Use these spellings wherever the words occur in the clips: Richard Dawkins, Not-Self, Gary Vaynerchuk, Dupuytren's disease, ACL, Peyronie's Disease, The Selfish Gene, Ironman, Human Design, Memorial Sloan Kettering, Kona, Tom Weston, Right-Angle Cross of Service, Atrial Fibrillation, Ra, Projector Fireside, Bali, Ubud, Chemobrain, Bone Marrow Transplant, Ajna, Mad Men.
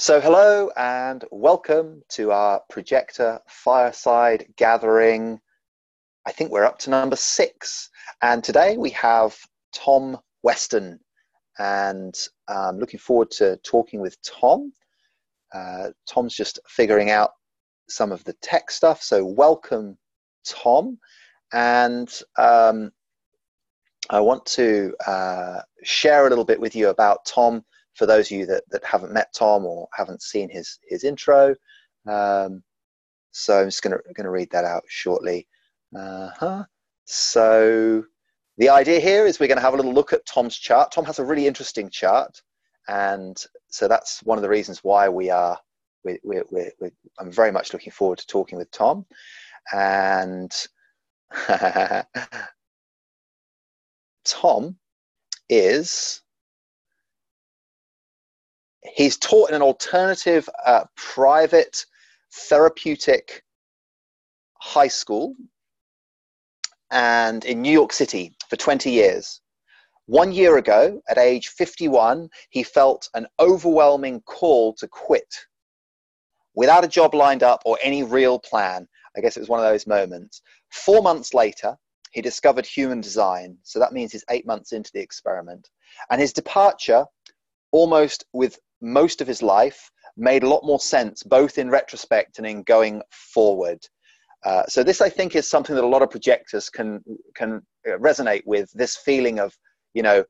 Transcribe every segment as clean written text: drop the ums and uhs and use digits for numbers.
So hello and welcome to our Projector Fireside gathering. I think we're up to number 6. And today we have Tom Weston. And I'm looking forward to talking with Tom. Tom's just figuring out some of the tech stuff. So welcome, Tom. And I want to share a little bit with you about Tom. For those of you that haven't met Tom or haven't seen his intro, so I'm just going to read that out shortly. So the idea here is we're going to have a little look at Tom's chart. Tom has a really interesting chart, and so that's one of the reasons why I'm very much looking forward to talking with Tom. And Tom is. He's taught in an alternative private therapeutic high school and in New York City for 20 years. 1 year ago, at age 51, he felt an overwhelming call to quit without a job lined up or any real plan. I guess it was one of those moments. 4 months later, he discovered Human Design. So that means he's 8 months into the experiment. And his departure, almost with most of his life, made a lot more sense, both in retrospect and in going forward. So this, I think, is something that a lot of projectors can resonate with, this feeling of, you know,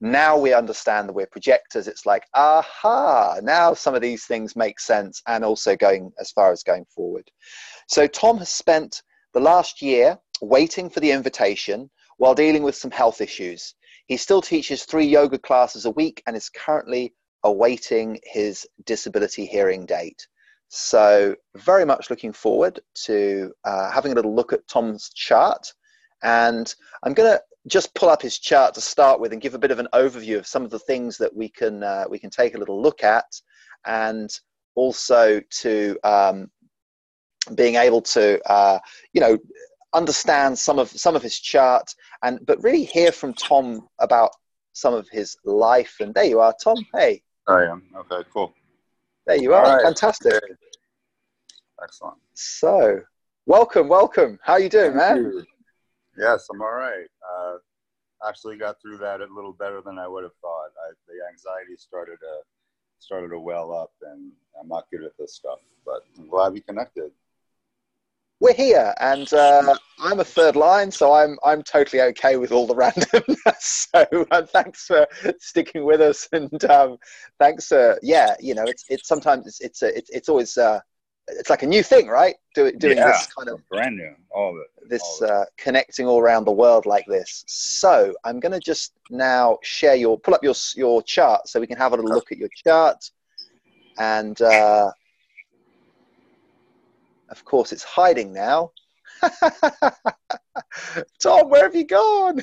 now we understand that we're projectors. It's like, aha, now some of these things make sense, and also going as far as going forward. So Tom has spent the last year waiting for the invitation while dealing with some health issues. He still teaches 3 yoga classes a week and is currently awaiting his disability hearing date. So very much looking forward to having a little look at Tom's chart. And I'm going to just pull up his chart to start with and give a bit of an overview of some of the things that we can take a little look at, and also to being able to, you know, understand some of his chart, but really hear from Tom about some of his life. And there you are, Tom. Hey. I am. Okay, cool. There you are. Right. Fantastic. Excellent. So, welcome. How you doing, man? Yes, I'm all right. Actually got through that a little better than I would have thought. The anxiety started to well up, and I'm not good at this stuff, but I'm glad we connected. We're here, and I'm a third line, so I'm totally okay with all the randomness. So thanks for sticking with us, and thanks for it's like a new thing, right? This kind of brand new, all of it. Connecting all around the world like this. So I'm going to just now pull up your chart so we can have a little look at your chart, and. Of course, it's hiding now. Tom, where have you gone?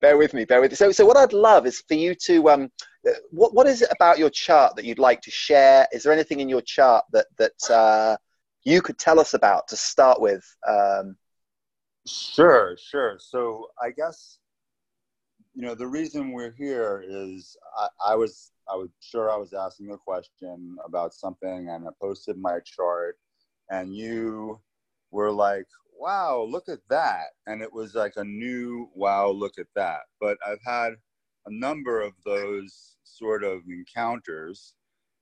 Bear with me. So what I'd love is for you to, what is it about your chart that you'd like to share? Is there anything in your chart that you could tell us about to start with? Sure. So I guess, you know, the reason we're here is I was asking a question about something, and I posted my chart, and you were like, wow, look at that. And it was like a new, wow, look at that. But I've had a number of those sort of encounters,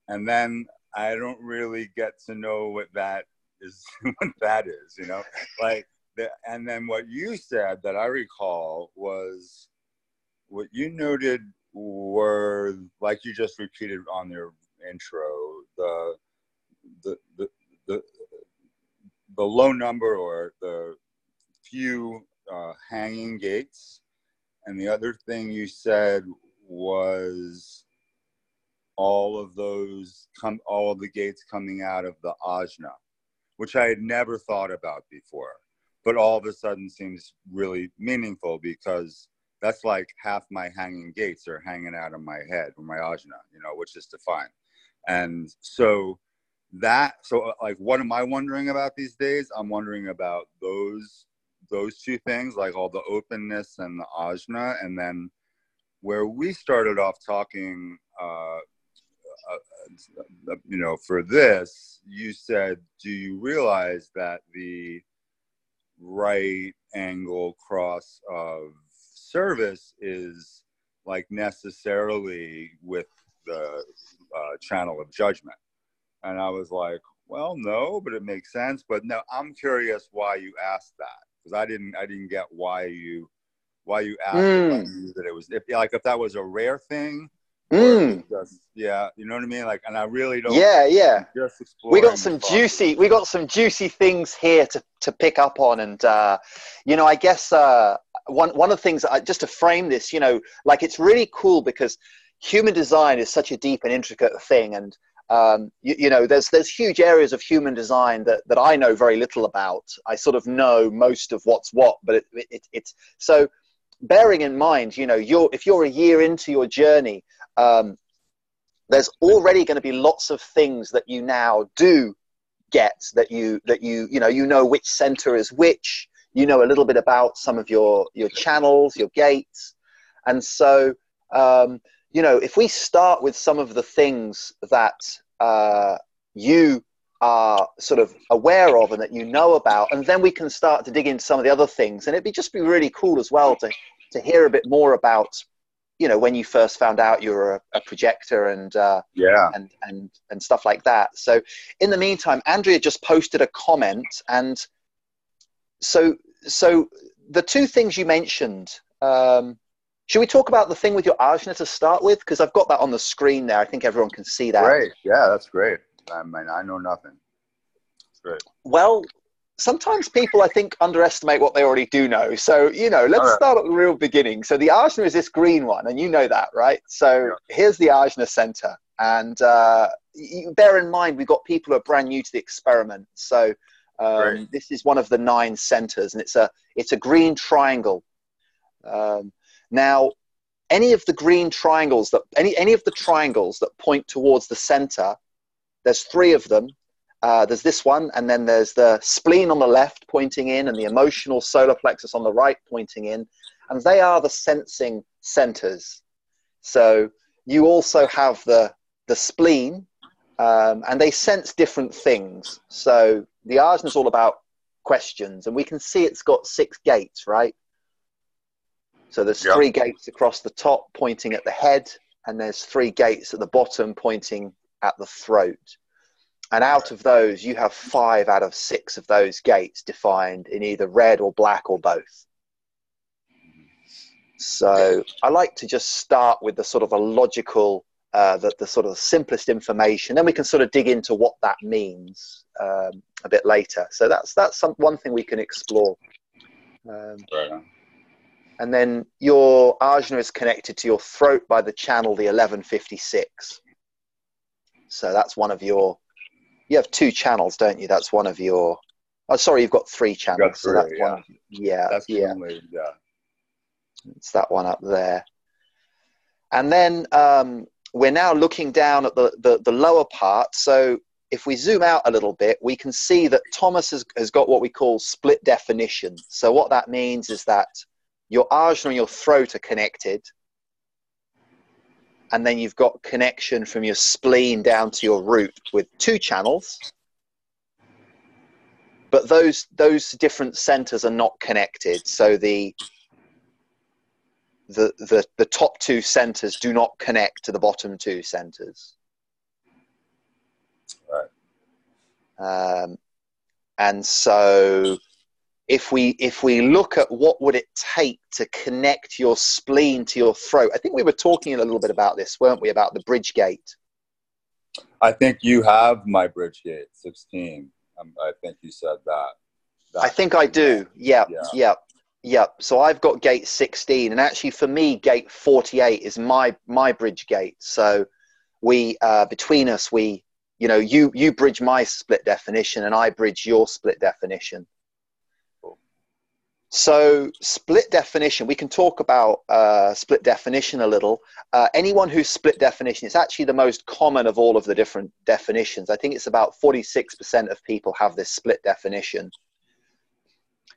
and then I don't really get to know what that is, you know, like, and then what you said that I recall was what you noted were, like you just repeated on your intro, the low number or the few hanging gates, and the other thing you said was all of the gates coming out of the ajna, which I had never thought about before, but all of a sudden seems really meaningful because. That's like half my hanging gates are hanging out of my head or my ajna, you know, which is defined. And so like, what am I wondering about these days? I'm wondering about those two things, like all the openness and the ajna. And then where we started off talking you know, for this, you said, do you realize that the right angle cross of service is like necessarily with the channel of judgment? And I was like, well, no, but it makes sense. But no, I'm curious why you asked that, because I didn't get why you asked that it was, if like, if that was a rare thing. Just, yeah, you know what I mean? Like, and I really don't. Yeah, yeah. Just we got some juicy, things here to pick up on, and you know, I guess one of the things just to frame this, you know, like it's really cool because human design is such a deep and intricate thing, and you know, there's huge areas of human design that I know very little about. I sort of know most of what's what, but it's so. Bearing in mind, you know, if you're a year into your journey, there's already going to be lots of things that you now do get that you know which center is which, you know, a little bit about some of your channels, your gates. And so, you know, if we start with some of the things that you are sort of aware of and that you know about, and then we can start to dig into some of the other things. And it'd be just be really cool as well to hear a bit more about, you know, when you first found out you were a projector and yeah, and stuff like that. So in the meantime, Andrea just posted a comment, and so the two things you mentioned, should we talk about the thing with your ajna to start with? Because I've got that on the screen there. I think everyone can see that. Great. Yeah, that's great. I mean, I know nothing. Right. Well, sometimes people, I think, underestimate what they already do know. So, you know, let's start at the real beginning. So the ajna is this green one, and you know that, right? So here's the ajna center. And you bear in mind, we've got people who are brand new to the experiment. So this is one of the 9 centers, and it's a green triangle. Now, any of the green triangles, any of the triangles that point towards the center, there's 3 of them. There's this one, and then there's the spleen on the left pointing in, and the emotional solar plexus on the right pointing in. And they are the sensing centers. So you also have the spleen, and they sense different things. So the ajna is all about questions, and we can see it's got 6 gates, right? So there's 3 gates across the top pointing at the head, and there's 3 gates at the bottom pointing at the throat. And out of those, you have 5 out of 6 of those gates defined in either red or black or both. So I like to just start with the sort of a logical, the sort of simplest information. Then we can sort of dig into what that means a bit later. So that's one thing we can explore. And then your ajna is connected to your throat by the channel, the 1156. So that's one of your, you have 2 channels, don't you? That's one of your, oh, sorry, you've got 3 channels. Got 3, so that's one of, yeah. That's only, yeah. It's that one up there. And then we're now looking down at the lower part. So if we zoom out a little bit, we can see that Thomas has got what we call split definition. So what that means is that your ajna and your throat are connected. And then you've got connection from your spleen down to your root with 2 channels. But those different centers are not connected. So the top 2 centers do not connect to the bottom 2 centers. Right. And so if we look at what would it take to connect your spleen to your throat, I think we were talking a little bit about this, weren't we, about the bridge gate? I think you have my bridge gate 16. I think you said that. I think I do. Yeah. So I've got gate 16, and actually for me, gate 48 is my bridge gate. So we between us, we, you know, you bridge my split definition, and I bridge your split definition. So split definition, we can talk about split definition a little. Anyone who's split definition, it's actually the most common of all of the different definitions. I think it's about 46% of people have this split definition.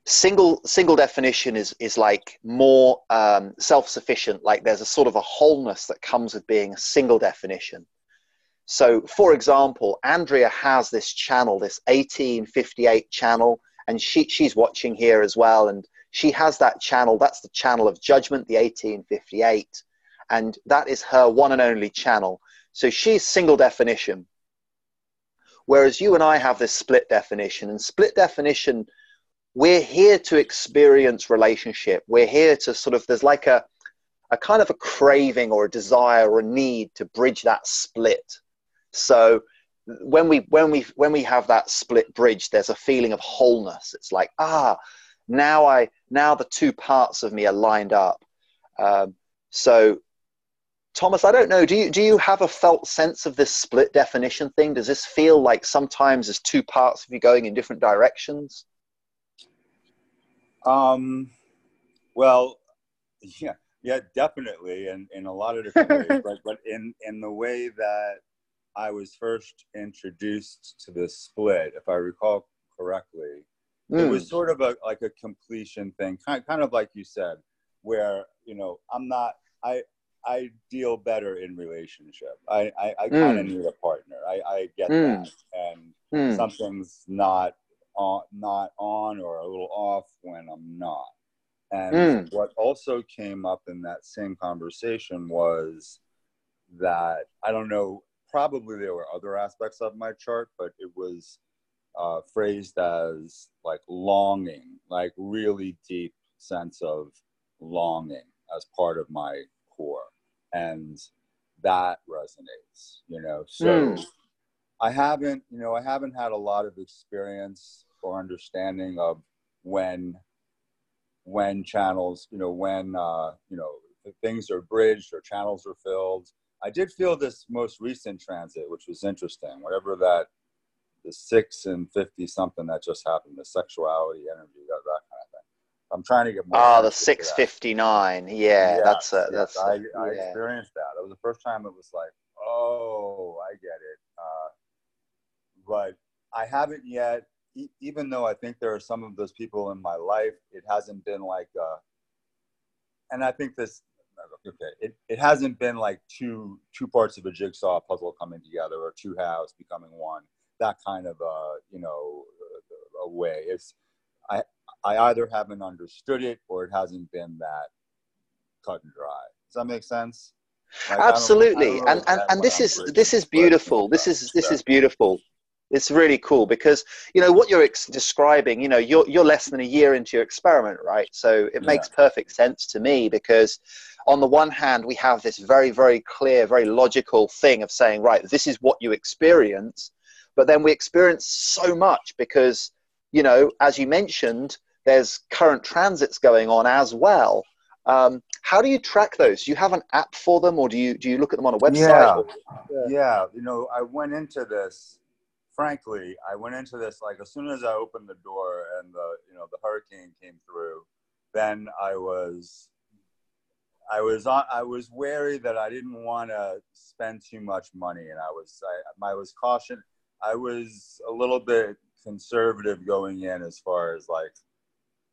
Single definition is like more self-sufficient, like there's a sort of a wholeness that comes with being a single definition. So for example, Andrea has this channel, this 1858 channel, and she's watching here as well. And she has that channel. That's the channel of judgment, the 1858. And that is her one and only channel. So she's single definition. Whereas you and I have this split definition, and split definition, we're here to experience relationship. We're here to sort of, there's like a kind of a craving or a desire or a need to bridge that split. So when we have that split bridge, there's a feeling of wholeness. It's like, ah, now the two parts of me are lined up. So Thomas, I don't know, do you have a felt sense of this split definition thing? Does this feel like sometimes there's two parts of you going in different directions? Well, yeah, definitely. And in a lot of different ways, right? But in the way that I was first introduced to this split, if I recall correctly, it was sort of like a completion thing, kind of like you said, where, you know, I deal better in relationship. I kind of need a partner. I get that, and something's not on or a little off when I'm not. And what also came up in that same conversation was that, I don't know, probably there were other aspects of my chart, but it was phrased as like longing, like really deep sense of longing as part of my core. And that resonates, you know, so I haven't had a lot of experience or understanding of when channels, you know, when, you know, things are bridged or channels are filled. I did feel this most recent transit, which was interesting, whatever that, the 6 and 50 something that just happened, the sexuality energy, that kind of thing. I'm trying to get more. Oh, the 659. Yeah, that's. I experienced that. It was the first time it was like, oh, I get it. But I haven't yet, even though I think there are some of those people in my life, it hasn't been like, and I think this, okay, it hasn't been like two parts of a jigsaw puzzle coming together, or two halves becoming one, that kind of, you know, a way. It's, I either haven't understood it, or it hasn't been that cut and dry. Does that make sense? Like, absolutely. And this is beautiful. This is beautiful. It's really cool, because, you know, what you're describing, you know, you're less than a year into your experiment, right? So it makes perfect sense to me, because on the one hand, we have this very, very clear, very logical thing of saying, right, this is what you experience. But then we experience so much because, you know, as you mentioned, there's current transits going on as well. How do you track those? Do you have an app for them, or do you look at them on a website? Yeah. You know, I went into this, frankly, like as soon as I opened the door and the hurricane came through, then I was wary that I didn't want to spend too much money, and I was cautious. I was a little bit conservative going in, as far as like,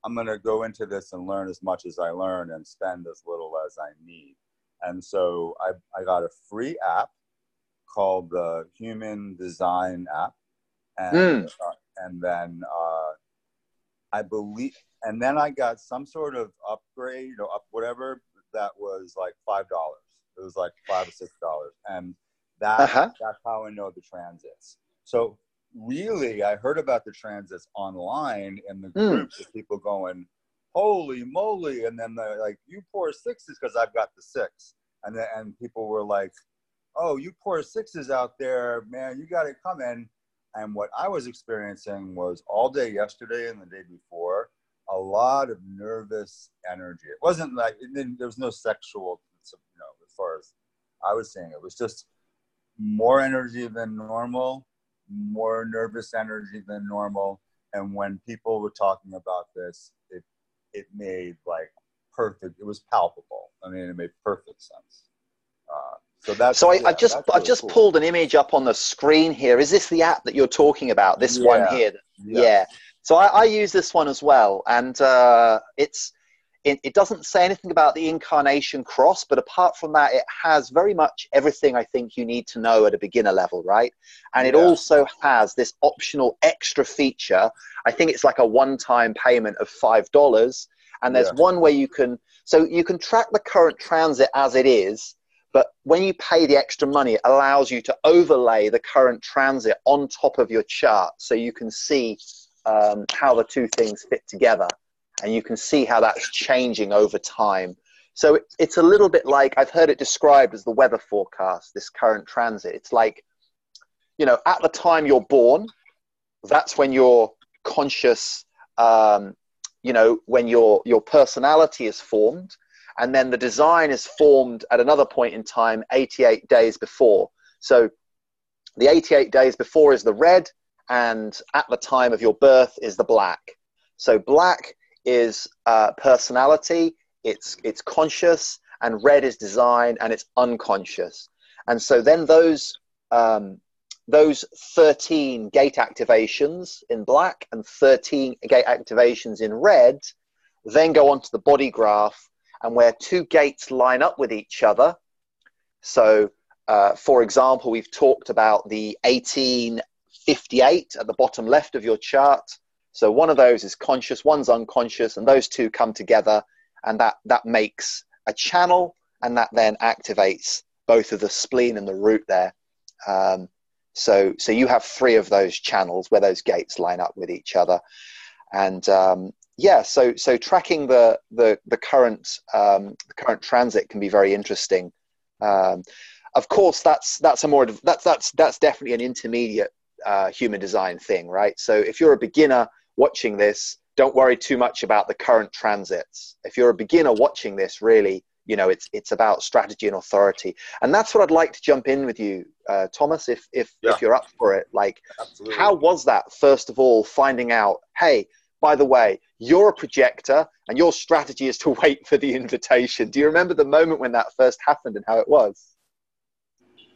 I'm going to go into this and learn as much as I learn and spend as little as I need. And so I got a free app called the Human Design app. And then I got some sort of upgrade, you know, whatever, that was like $5. It was like $5 or $6. And that's how I know the transits. So really, I heard about the transits online in the groups of people going, holy moly. And then they're like, you pour sixes, because I've got the six. And people were like, oh, you pour sixes out there, man, you got it coming. And what I was experiencing was all day yesterday and the day before, a lot of nervous energy. It wasn't like, there was no sexual, you know, as far as I was saying, it was just more energy than normal, more nervous energy than normal. And when people were talking about this, it made like perfect, it was palpable. I mean, it made perfect sense. So I just pulled an image up on the screen here. Is this the app that you're talking about? This one here? Yeah. So I use this one as well. And It doesn't say anything about the incarnation cross, but apart from that, it has very much everything I think you need to know at a beginner level, right? And it also has this optional extra feature. I think it's like a one-time payment of $5. And there's one way you can, so you can track the current transit as it is, but when you pay the extra money, it allows you to overlay the current transit on top of your chart. So you can see how the two things fit together. And you can see how that's changing over time. So it's a little bit like, I've heard it described as the weather forecast, this current transit. It's like, you know, at the time you're born, that's when you're conscious, you know, when your personality is formed. And then the design is formed at another point in time, 88 days before. So the 88 days before is the red, and at the time of your birth is the black. So black is personality, it's conscious, and red is design, and it's unconscious. And so then those 13 gate activations in black and 13 gate activations in red then go onto the body graph, and where two gates line up with each other. So for example, we've talked about the 1858 at the bottom left of your chart. So one of those is conscious, one's unconscious, and those two come together, and that makes a channel, and that then activates both of the spleen and the root there. So you have three of those channels where those gates line up with each other. And so tracking the current transit can be very interesting. Of course, that's definitely an intermediate human design thing, right? So if you're a beginner watching this, don't worry too much about the current transits. If you're a beginner watching this, really, you know, it's about strategy and authority. And that's what I'd like to jump in with you, Thomas, if you're up for it. Like, absolutely. How was that, first of all, finding out, hey, by the way, you're a projector and your strategy is to wait for the invitation? Do you remember the moment when that first happened and how it was?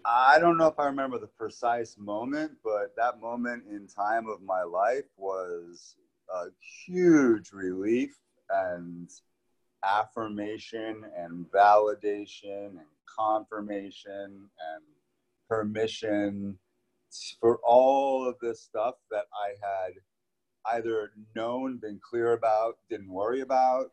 I don't know if I remember the precise moment, but that moment in time of my life was a huge relief and affirmation and validation and confirmation and permission for all of this stuff that I had either known, been clear about, didn't worry about,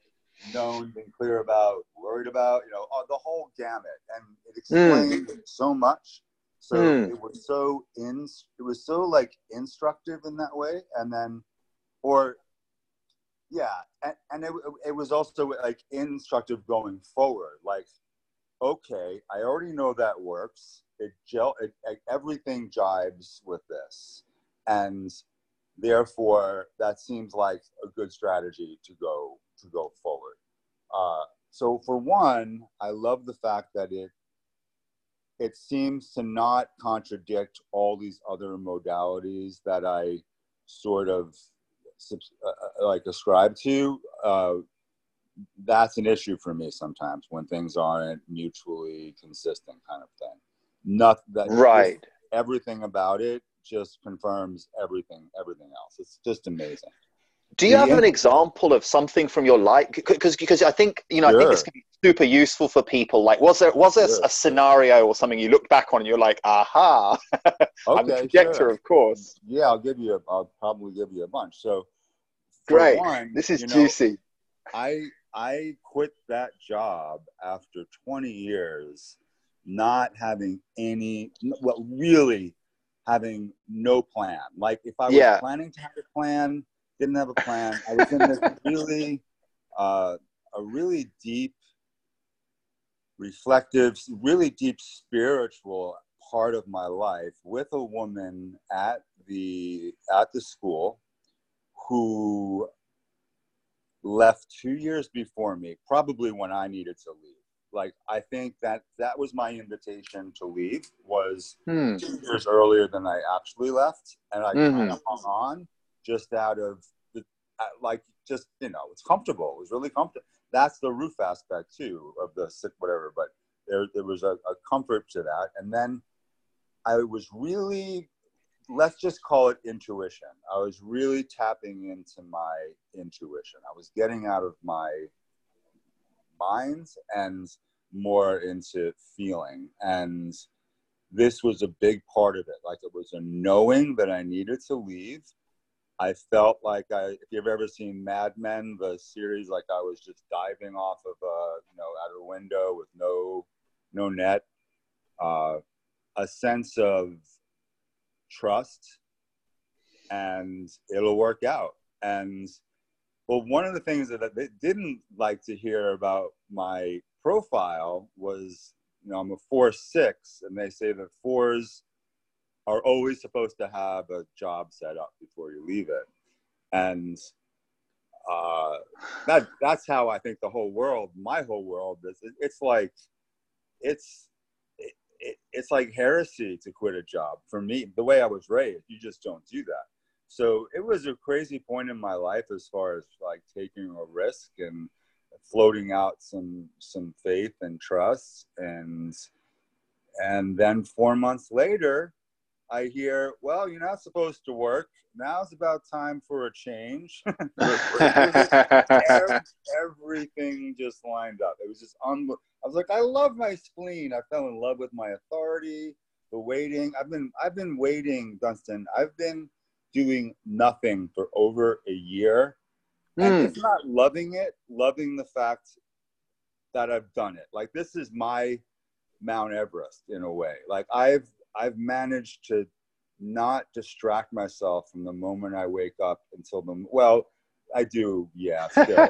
known, been clear about, worried about, you know, the whole gamut. And it explained so much. So it was so like instructive in that way. And then, it was also like instructive going forward. Like, okay, I already know that works. Everything jives with this. And therefore, that seems like a good strategy to go forward. So for one, I love the fact that it seems to not contradict all these other modalities that I sort of ascribe to. That's an issue for me sometimes when things aren't mutually consistent, kind of thing. Everything about it just confirms everything else. It's just amazing. Do you have an example of something from your life? Because I think, you know, I think this could be super useful for people. Like, was there a scenario or something you look back on and you're like, aha, okay, I'm a projector, of course. Yeah, I'll probably give you a bunch. So great. One, this is juicy. Know, I quit that job after 20 years, not having really having no plan. Like, if I was planning to have a plan, didn't have a plan. I was in this really deep, reflective, really deep spiritual part of my life with a woman at the school who left 2 years before me, probably when I needed to leave. Like, I think that was my invitation to leave, was 2 years earlier than I actually left. And I kind of hung on. Just out of it's comfortable. It was really comfortable. That's the roof aspect too of the sick, whatever, but there was a comfort to that. And then I was really, let's just call it intuition. I was really tapping into my intuition. I was getting out of my mind and more into feeling. And this was a big part of it. Like, it was a knowing that I needed to leave. I felt like if you've ever seen Mad Men, the series, like I was just diving off of a, you know, out of a window with no net, a sense of trust and it'll work out. And well, one of the things that they didn't like to hear about my profile was, you know, I'm a 4/6, and they say that 4s are always supposed to have a job set up before you leave it. And that's how I think the whole world, my whole world, is. It's like heresy to quit a job. For me, the way I was raised, you just don't do that. So it was a crazy point in my life as far as like taking a risk and floating out some faith and trust. And then 4 months later, I hear, well, you're not supposed to work. Now's about time for a change. Everything just lined up. It was just unbelievable. I was like, I love my spleen. I fell in love with my authority, the waiting. I've been waiting, Dunstan. I've been doing nothing for over a year. And it's not loving it, loving the fact that I've done it. Like, this is my Mount Everest in a way. Like, I've managed to not distract myself from the moment I wake up until the, well, I do, yeah, still.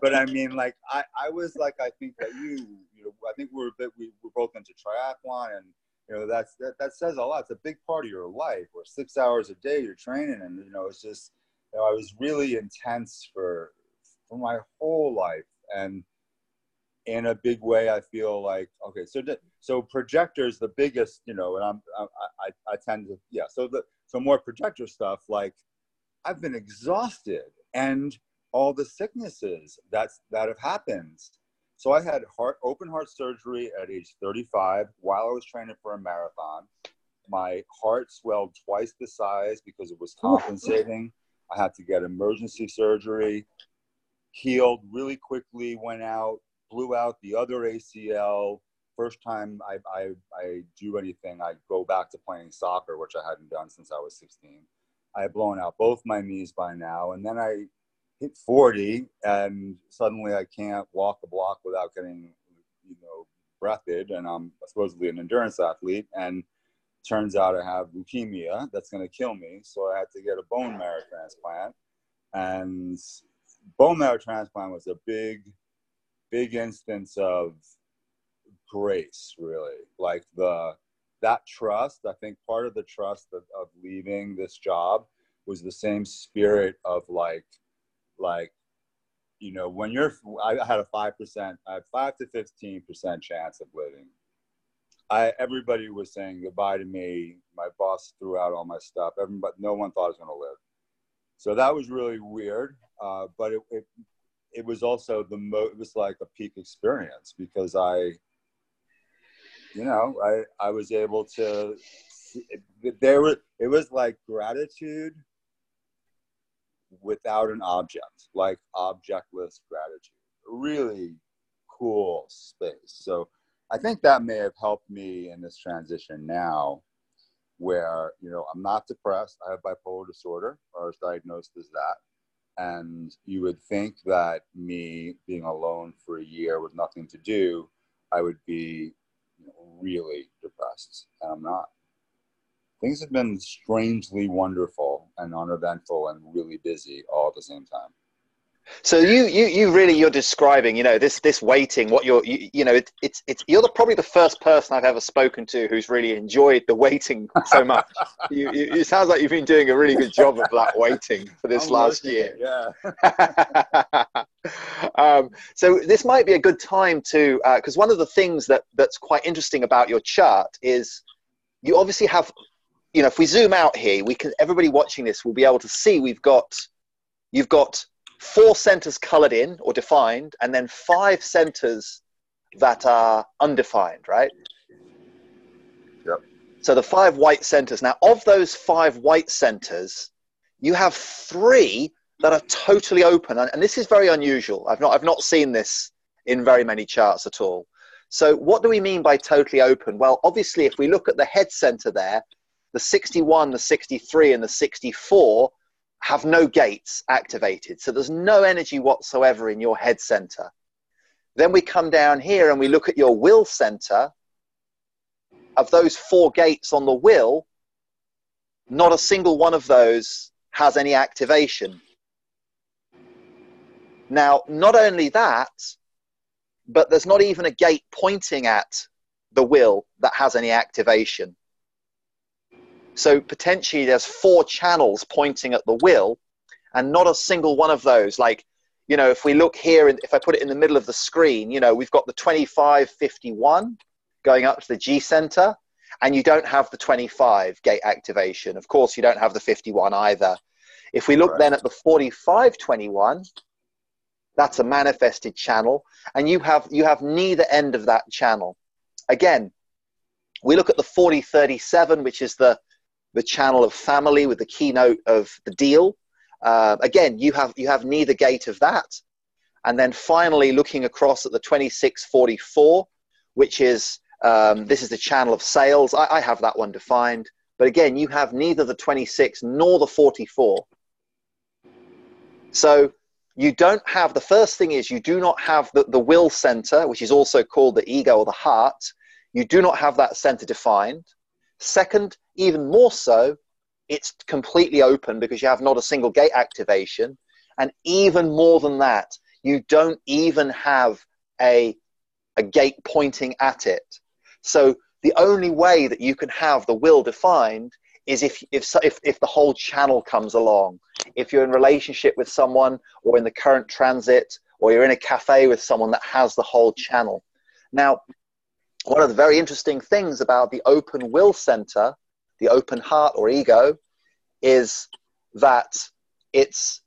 But I mean, like, I was like, I think that you know, I think we're both into triathlon, and, you know, that says a lot. It's a big part of your life, where 6 hours a day you're training, and, you know, it's just, you know, I was really intense for my whole life. And in a big way, I feel like, okay, so projectors, the biggest, you know, and I tend to, yeah. So more projector stuff. Like, I've been exhausted, and all the sicknesses that have happened. So I had open heart surgery at age 35 while I was training for a marathon. My heart swelled twice the size because it was compensating. I had to get emergency surgery. Healed really quickly. Went out. Blew out the other ACL. First time I do anything, I go back to playing soccer, which I hadn't done since I was 16. I had blown out both my knees by now. And then I hit 40, and suddenly I can't walk a block without getting, you know, breathed. And I'm supposedly an endurance athlete. And turns out I have leukemia that's going to kill me. So I had to get a bone marrow transplant. And bone marrow transplant was a big instance of grace, really. Like, that trust, I think part of the trust of leaving this job was the same spirit of like, you know, when I had a 5%, I had 5 to 15% chance of living. Everybody was saying goodbye to me. My boss threw out all my stuff. Everybody, no one thought I was going to live. So that was really weird. But it was also it was like a peak experience, because I was able to, it was like gratitude without an object, like objectless gratitude, really cool space. So I think that may have helped me in this transition now, where, you know, I'm not depressed. I have bipolar disorder, or I was diagnosed as that. And you would think that me being alone for a year with nothing to do, I would be, you know, really depressed. And I'm not. Things have been strangely wonderful and uneventful and really busy all at the same time. So you're describing, you know, this waiting, what it's you're probably the first person I've ever spoken to who's really enjoyed the waiting so much. It sounds like you've been doing a really good job of that waiting for this last year. Yeah. So this might be a good time to, because one of the things that's quite interesting about your chart is you obviously have, you know, if we zoom out here, everybody watching this will be able to see you've got 4 centers colored in or defined, and then 5 centers that are undefined, right? Yep. So the 5 white centers. Now, of those 5 white centers, you have 3 that are totally open. And this is very unusual. I've not seen this in very many charts at all. So what do we mean by totally open? Well, obviously, if we look at the head center there, the 61, the 63, and the 64 have no gates activated. So there's no energy whatsoever in your head center. Then we come down here and we look at your will center. Of those four gates on the will, not a single one of those has any activation. Now, not only that, but there's not even a gate pointing at the will that has any activation. So potentially there's four channels pointing at the will and not a single one of those. Like, you know, if we look here, and if I put it in the middle of the screen, you know, we've got the 2551 going up to the G center, and you don't have the 25 gate activation. Of course, you don't have the 51 either. If we look then at the 4521, that's a manifested channel, and you have neither end of that channel. Again, we look at the 4037, which is the channel of family with the keynote of the deal. Again, you have neither gate of that. And then finally, looking across at the 2644, which is this is the channel of sales. I have that one defined, but again, you have neither the 26 nor the 44. So you don't have, the first thing is you do not have the will center, which is also called the ego or the heart. You do not have that center defined. Second, even more so, it's completely open because you have not a single gate activation. And even more than that, you don't even have a gate pointing at it. So the only way that you can have the will defined is if the whole channel comes along. If you're in relationship with someone, or in the current transit, or you're in a cafe with someone that has the whole channel. Now, one of the very interesting things about the open will center, the open heart or ego, is that it's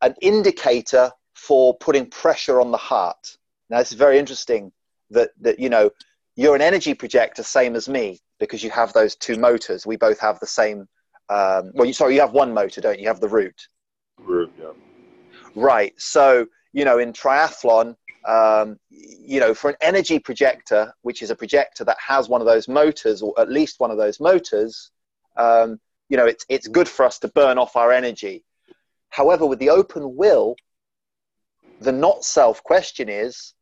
an indicator for putting pressure on the heart. Now, this is very interesting that you know, you're an energy projector, same as me, because you have those two motors. We both have the same, you have one motor, don't you? You have the root. Root, yeah. Right. So, you know, in triathlon, you know, for an energy projector, which is a projector that has one of those motors, or at least one of those motors, you know, it's good for us to burn off our energy. However, with the open will, the not self question is,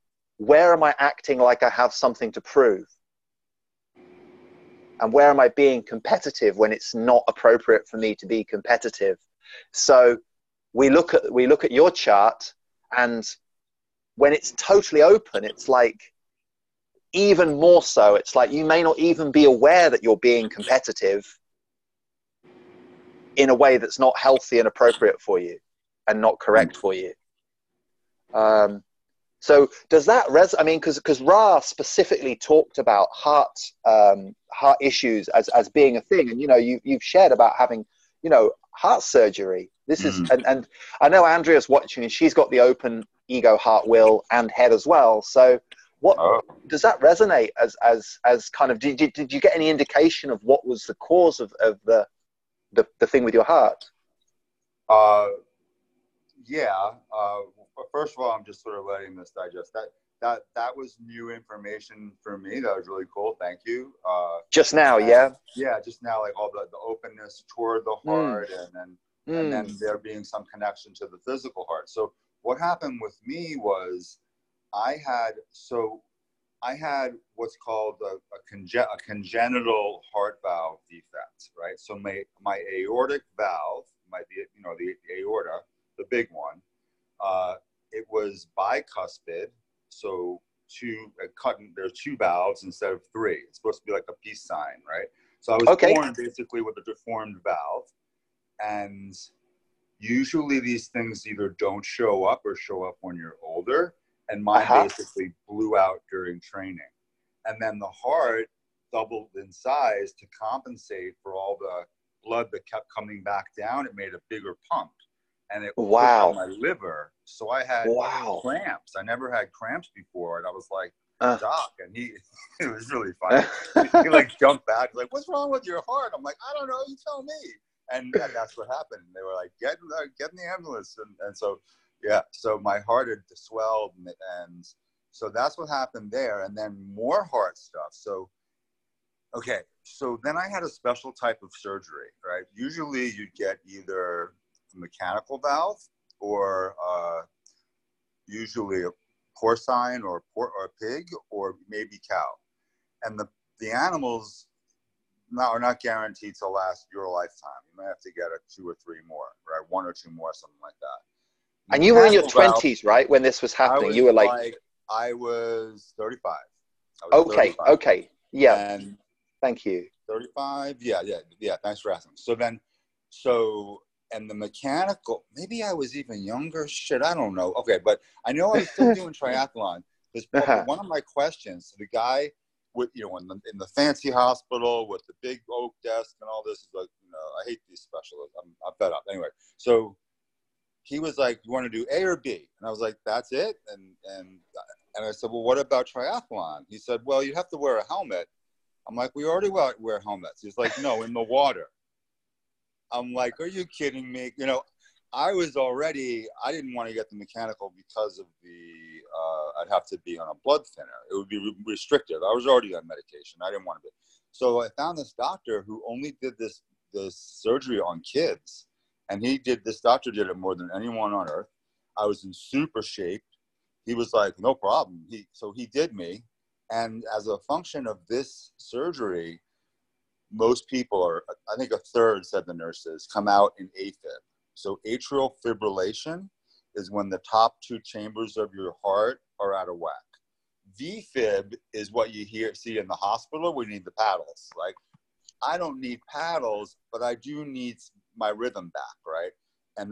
where am I acting like I have something to prove? And where am I being competitive when it's not appropriate for me to be competitive? So we look at your chart, and when it's totally open, it's like even more so. It's like you may not even be aware that you're being competitive in a way that's not healthy and appropriate for you and not correct for you. So does that resonate? I mean, because Ra specifically talked about heart issues as being a thing, and you know, you've shared about having, you know, heart surgery. This is, and I know Andrea's watching, and she's got the open ego, heart, will, and head as well. So does that resonate as kind of? Did you get any indication of what was the cause of the thing with your heart? Yeah. First of all, I'm just sort of letting this digest. That was new information for me. That was really cool. Thank you. Just now, yeah? Yeah, just now, like all the openness toward the heart, and then there being some connection to the physical heart. So what happened with me was I had what's called a congenital heart valve defect, right? So my aortic valve, the aorta, the big one, it was bicuspid, so there's two valves instead of three. It's supposed to be like a peace sign, right? So I was born basically with a deformed valve, and usually these things either don't show up or show up when you're older, and mine basically blew out during training. And then the heart doubled in size to compensate for all the blood that kept coming back down. It made a bigger pump. And it was my liver. So I had cramps. I never had cramps before. And I was like, Doc. And it was really funny. He like jumped back. Like, what's wrong with your heart? I'm like, I don't know. You tell me. And that's what happened. They were like, get in the ambulance. And so, yeah. So my heart had swelled. And So that's what happened there. And then more heart stuff. So, okay. So then I had a special type of surgery, right? Usually you'd get either a mechanical valve or usually a porcine or a pig or maybe cow. And the animals are not guaranteed to last your lifetime. You might have to get a 2 or 3 more, right? 1 or 2 more, something like that. And you were in your 20s, right? When this was happening, you were like... I was 35. Okay, okay. Yeah. And thank you. 35. Yeah, yeah, yeah. Thanks for asking. So then, and the mechanical, maybe I was even younger. Shit, I don't know. Okay, but I know I was still doing triathlon. Because one of my questions, the guy with, you know, in the fancy hospital with the big oak desk and all this, is like, you know, I hate these specialists. I'm fed up. Anyway, so he was like, you want to do A or B? And I was like, that's it? And I said, well, what about triathlon? He said, well, you have to wear a helmet. I'm like, we already wear helmets. He's like, no, in the water. I'm like, are you kidding me? You know, I didn't want to get the mechanical because of I'd have to be on a blood thinner. It would be restrictive. I was already on medication. I didn't want to be. So I found this doctor who only did this surgery on kids. And this doctor did it more than anyone on earth. I was in super shape. He was like, no problem. So he did me. And as a function of this surgery, most people I think a third, said the nurses, come out in AFib. So atrial fibrillation is when the top 2 chambers of your heart are out of whack. VFib is what you see in the hospital. We need the paddles. Like, I don't need paddles, but I do need my rhythm back, right? And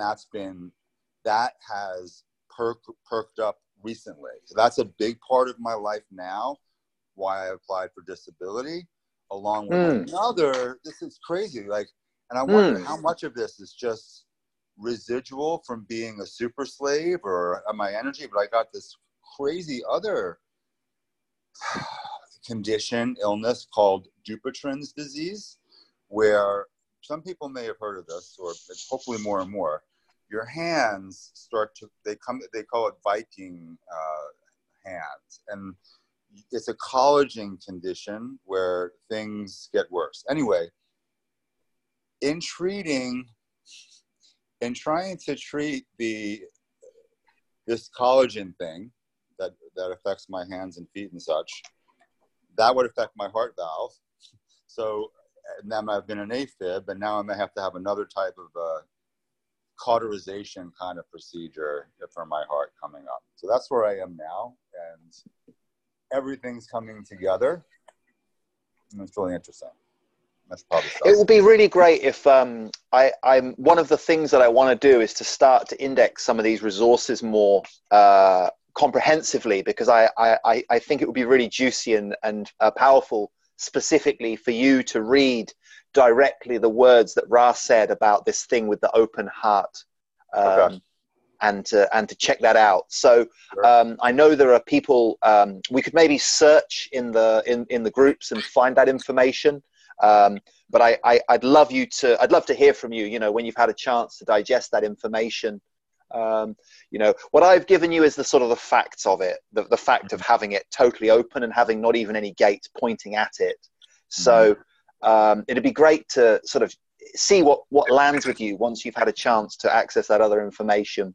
that has perked up recently. So that's a big part of my life now, why I applied for disability, along with another. This is crazy. Like, and I wonder how much of this is just residual from being a super slave or my energy, but I got this crazy other illness called Dupuytren's disease, where some people may have heard of this, or hopefully more and more. Your hands they call it Viking hands. And it's a collagen condition where things get worse. Anyway, in trying to treat this collagen thing that affects my hands and feet and such, that would affect my heart valve. So then I've been an AFib, and now I may have to have another type of cauterization kind of procedure for my heart coming up. So that's where I am now, and everything's coming together, and it's really interesting. It would be really great if I'm one of the things that I want to do is to start to index some of these resources more comprehensively, because I think it would be really juicy and powerful specifically for you to read directly the words that Ra said about this thing with the open heart, okay. And to check that out. So sure. I know there are people, we could maybe search in the groups and find that information. But I'd love to hear from you, you know, when you've had a chance to digest that information. You know, what I've given you is the sort of the facts of it, the fact of having it totally open and having not even any gates pointing at it. So it'd be great to sort of see what lands with you once you've had a chance to access that other information.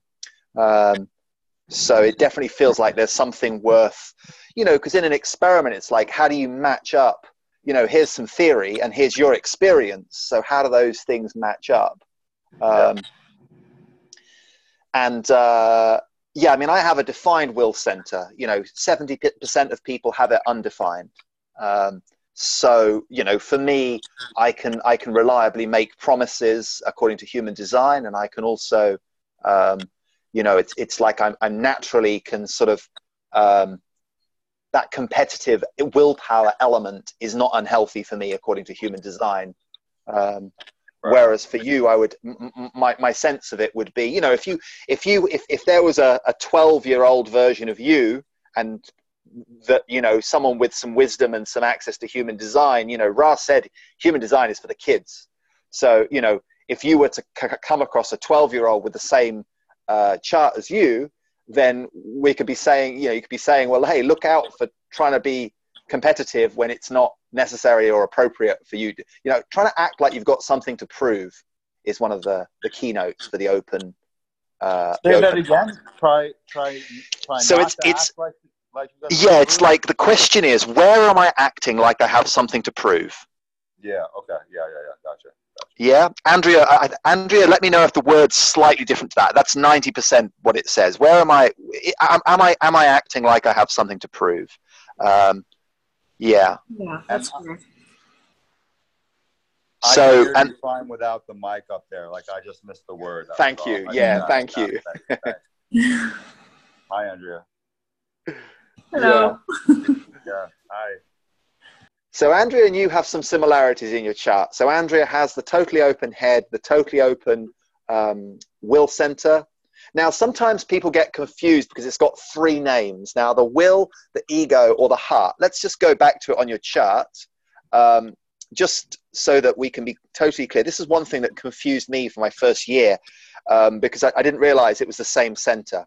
So it definitely feels like there's something worth, you know, because in an experiment, it's like, how do you match up? You know, here's some theory and here's your experience. So how do those things match up? Yeah, I mean, I have a defined will center. You know, 70% of people have it undefined. So, you know, for me, I can reliably make promises according to Human Design, and I can also, you know, it's like I'm naturally can sort of. That competitive willpower element is not unhealthy for me, according to Human Design. Right. Whereas for you, I would, my sense of it would be, you know, if there was a 12-year-old version of you, and that, you know, someone with some wisdom and some access to Human Design, you know, Ra said Human Design is for the kids. So, you know, if you were to come across a 12-year-old with the same chart as you, then we could be saying, you know, you could be saying, well, hey, look out for trying to be competitive when it's not necessary or appropriate for you. You know, trying to act like you've got something to prove is one of the keynotes for the open. Say that again. Try. So it's yeah. It's like the question is, where am I acting like I have something to prove? Yeah. Okay. Yeah. Gotcha. Yeah, Andrea. Andrea, let me know if the word's slightly different to that. That's 90% what it says. Where am I? Am I acting like I have something to prove? Yeah. Yeah. That's true. So and fine without the mic up there. Like I just missed the word. Thank you. Yeah. Thank you. Thanks. Hi, Andrea. Hello. Yeah. Yeah. Hi. So Andrea and you have some similarities in your chart. So Andrea has the totally open head, the totally open will center. Now, sometimes people get confused because it's got three names. Now, the will, the ego, or the heart. Let's just go back to it on your chart just so that we can be totally clear. This is one thing that confused me for my first year because I didn't realize it was the same center.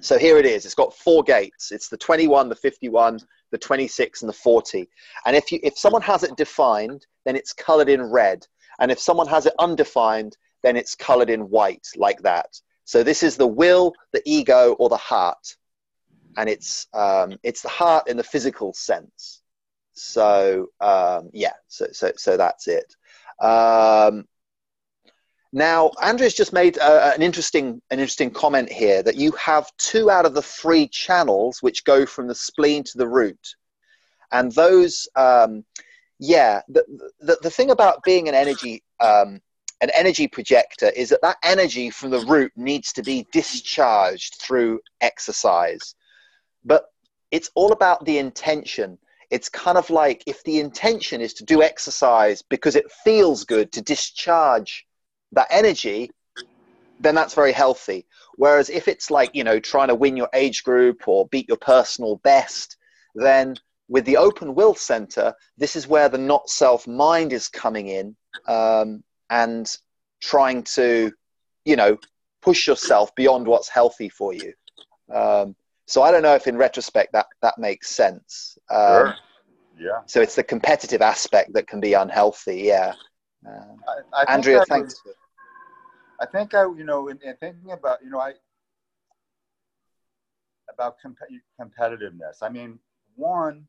So here it is. It's got four gates. It's the 21, the 51, the 26, and the 40. And if someone has it defined, then it's colored in red. And if someone has it undefined, then it's colored in white like that. So this is the will, the ego, or the heart. And it's the heart in the physical sense. So, yeah, so that's it. Now, Andrea's just made an interesting comment here that you have two out of the three channels which go from the spleen to the root. And those, yeah, the thing about being an energy projector is that energy from the root needs to be discharged through exercise. But it's all about the intention. It's kind of like if the intention is to do exercise because it feels good to discharge that energy, then that's very healthy. Whereas if it's like, you know, trying to win your age group or beat your personal best, then with the open will center, this is where the not self mind is coming in and trying to, you know, push yourself beyond what's healthy for you. So I don't know if in retrospect that makes sense. Sure. Yeah. So it's the competitive aspect that can be unhealthy. Yeah. Andrea, thanks. I think I, you know, in thinking about, you know, about competitiveness, I mean, one,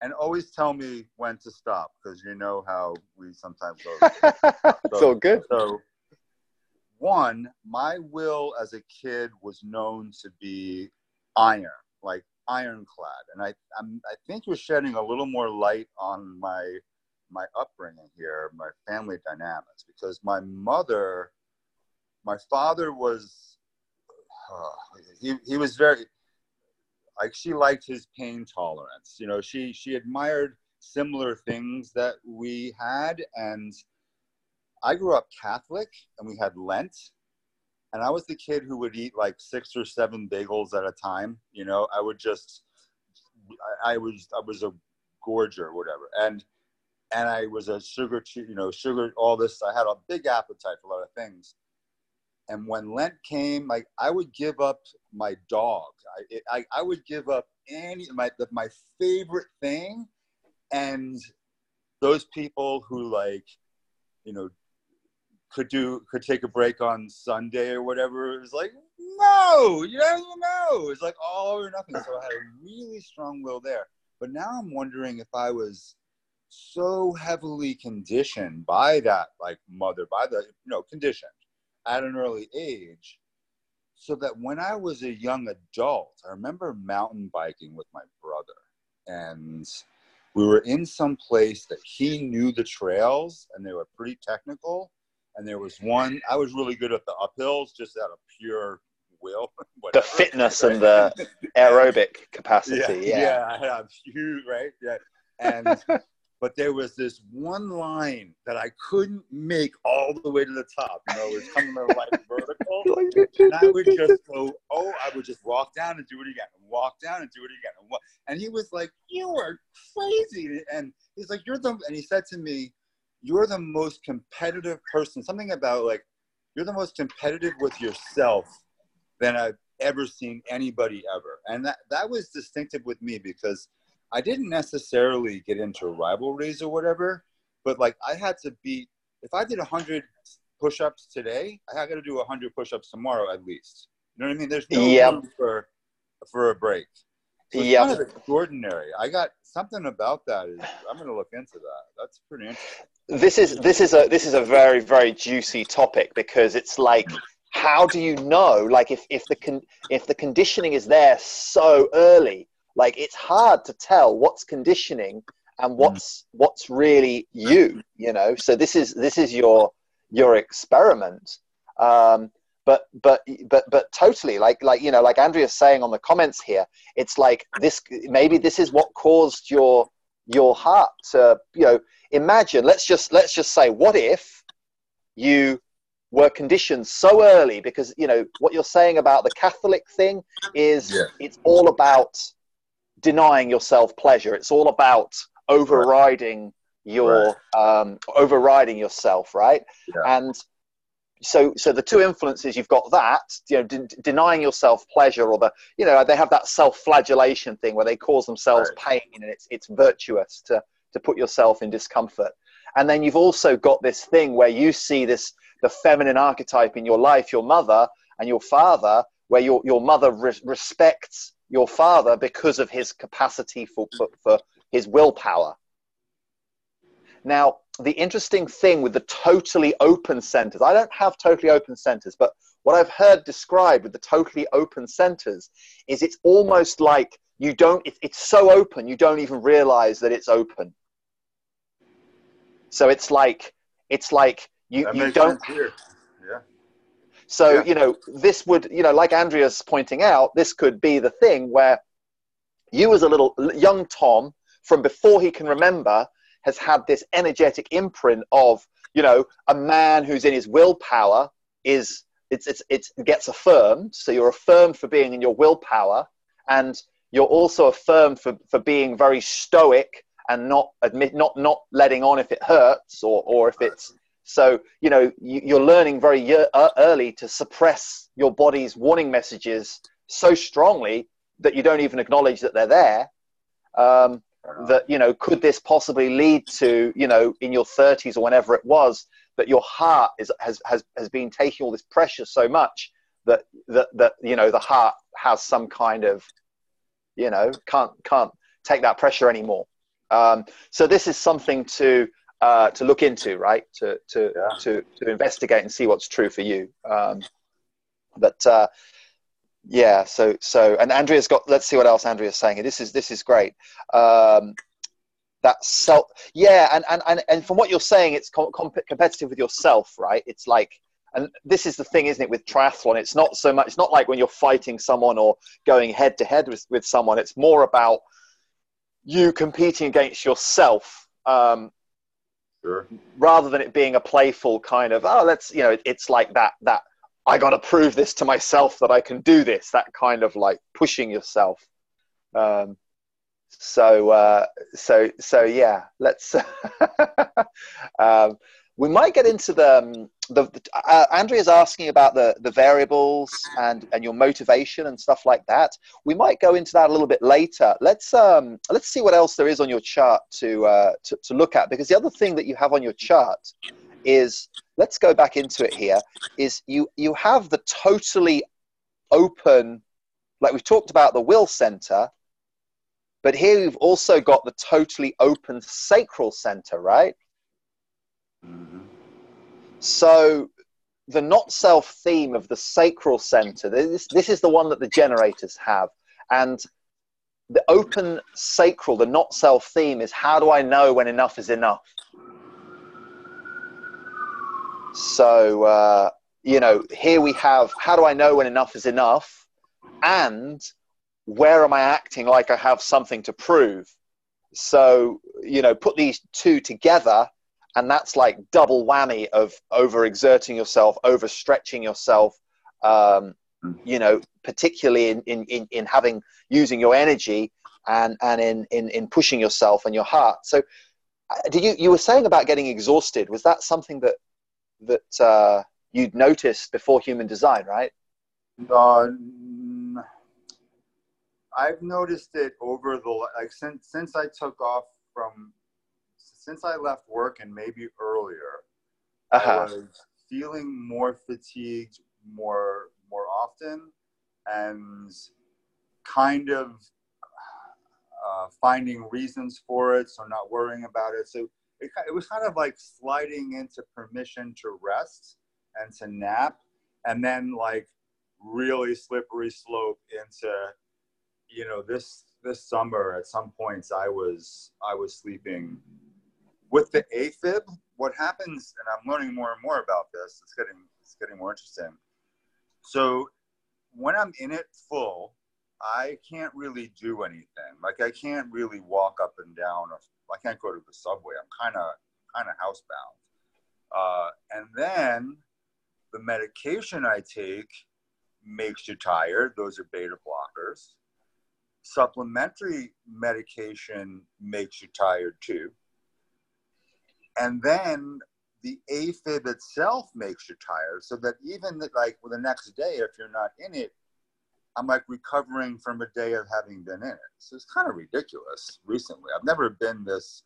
and always tell me when to stop, because you know how we sometimes go. It's all good. So, one, my will as a kid was known to be ironclad. And I think you're shedding a little more light on my upbringing here, my family dynamics, because my father was, he was very, like, she liked his pain tolerance. You know, she admired similar things that we had. And I grew up Catholic and we had Lent, and I was the kid who would eat like 6 or 7 bagels at a time. You know, I would just, I was a gorger or whatever. And I was a sugar, all this. I had a big appetite for a lot of things. And when Lent came, like, I would give up my dog. I would give up my favorite thing. And those people who, like, you know, could take a break on Sunday or whatever, it was like, no, you don't even know. It's like all or nothing. So I had a really strong will there. But now I'm wondering if I was so heavily conditioned by that, like, mother, by the, you know, conditioned at an early age, so that when I was a young adult, I remember mountain biking with my brother, and we were in some place that he knew the trails, and they were pretty technical, and there was one, I was really good at the uphills, just out of pure will, whatever. The fitness, right? And the aerobic capacity, yeah, I'm huge, right, yeah, and but there was this one line that I couldn't make all the way to the top. You know, it was coming over like vertical. And I would just go, oh, I would just walk down and do it again. And walk down and do it again. And he was like, you are crazy. And he's like, and he said to me, you're the most competitive person. Something about, like, you're the most competitive with yourself than I've ever seen anybody ever. And that was distinctive with me, because I didn't necessarily get into rivalries or whatever, but like I had to beat, if I did 100 push-ups today, I got to do 100 push-ups tomorrow at least. You know what I mean? There's no room for a break. So it's kind of extraordinary. I got something about that. I'm going to look into that. That's pretty interesting. This is a very, very juicy topic, because it's like, how do you know? Like if the conditioning is there so early, like it's hard to tell what's conditioning and what's really you know? So this is your experiment. But totally, like, you know, like Andrea's saying on the comments here, it's like this, maybe this is what caused your heart to, you know, imagine, let's just say, what if you were conditioned so early? Because, you know, what you're saying about the Catholic thing is it's all about denying yourself pleasure. It's all about overriding overriding yourself. Right. Yeah. And so the two influences, you've got that, you know, denying yourself pleasure, or the, you know, they have that self-flagellation thing where they cause themselves pain, and it's virtuous to put yourself in discomfort. And then you've also got this thing where you see the feminine archetype in your life, your mother and your father, where your mother respects your father because of his capacity for his willpower. Now, the interesting thing with the totally open centers, I don't have totally open centers, but what I've heard described with the totally open centers is it's almost like you don't, it's so open, you don't even realize that it's open. So it's like you don't. Yeah. So, you know, this would, you know, like Andrea's pointing out, this could be the thing where you as a little young Tom, from before he can remember, has had this energetic imprint of, you know, a man who's in his willpower is, it gets affirmed. So you're affirmed for being in your willpower, and you're also affirmed for being very stoic and not letting on if it hurts or if it's, so, you know, you're learning very early to suppress your body's warning messages so strongly that you don't even acknowledge that they're there. That, you know, could this possibly lead to, you know, in your 30s or whenever it was, that your heart has been taking all this pressure so much that you know, the heart has some kind of, you know, can't take that pressure anymore. So this is something to look into, right? To investigate and see what's true for you. So, and Andrea's got, let's see what else Andrea's saying. This is great. That's self. Yeah. And from what you're saying, it's competitive with yourself, right? It's like, and this is the thing, isn't it? With triathlon, it's not so much, it's not like when you're fighting someone or going head to head with someone, it's more about you competing against yourself, rather than it being a playful kind of, oh, let's, you know, it's like that, I got to prove this to myself that I can do this, that kind of like pushing yourself. So yeah, let's, we might get into the Andrea's asking about the variables and your motivation and stuff like that. We might go into that a little bit later. Let's see what else there is on your chart to look at, because the other thing that you have on your chart is, let's go back into it here, is you have the totally open, like we've talked about the will center, but here you've also got the totally open sacral center, right? Mm-hmm. So the not self theme of the sacral center, this is the one that the generators have. And the open sacral, the not self theme is, how do I know when enough is enough? So, you know, here we have, how do I know when enough is enough? And where am I acting like I have something to prove? So, you know, put these two together, and that's like double whammy of overexerting yourself, overstretching yourself, you know, particularly in having, using your energy and in pushing yourself and your heart. So did you were saying about getting exhausted. Was that something that you'd noticed before Human Design, right? I've noticed it over the, like, since I took off from, since I left work and maybe earlier, I was feeling more fatigued more often, and kind of finding reasons for it, so not worrying about it. So it was kind of like sliding into permission to rest and to nap, and then like really slippery slope into, you know, this summer at some points I was sleeping with the AFib. What happens, and I'm learning more and more about this, it's getting more interesting. So when I'm in it full, I can't really do anything. Like, I can't really walk up and down, or I can't go to the subway. I'm kind of housebound. And then the medication I take makes you tired. Those are beta blockers. Supplementary medication makes you tired too. And then the AFib itself makes you tired, so that even like the next day, if you're not in it, I'm like recovering from a day of having been in it. So it's kind of ridiculous recently. I've never been this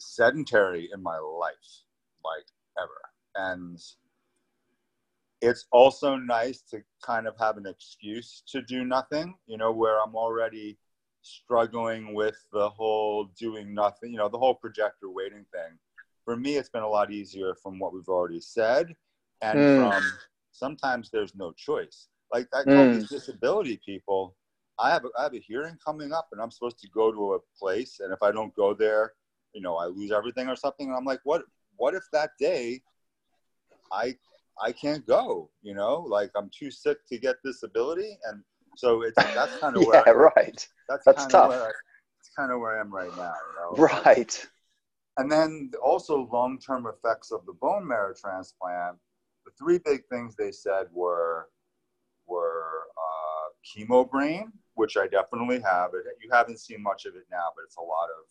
sedentary in my life, like, ever. And it's also nice to kind of have an excuse to do nothing, you know, where I'm already struggling with the whole doing nothing, you know, the whole projector waiting thing. For me, it's been a lot easier from what we've already said, and from sometimes there's no choice. Like, I told these disability people, I have a hearing coming up and I'm supposed to go to a place, and if I don't go there, you know, I lose everything or something. And I'm like, what if that day I can't go, you know, like, I'm too sick to get disability. And so that's kind of where, yeah, right. That's tough. That's kind of where I am right now. You know? Right. And then also long-term effects of the bone marrow transplant. The three big things they said were chemo brain, which I definitely have. You haven't seen much of it now, but it's a lot of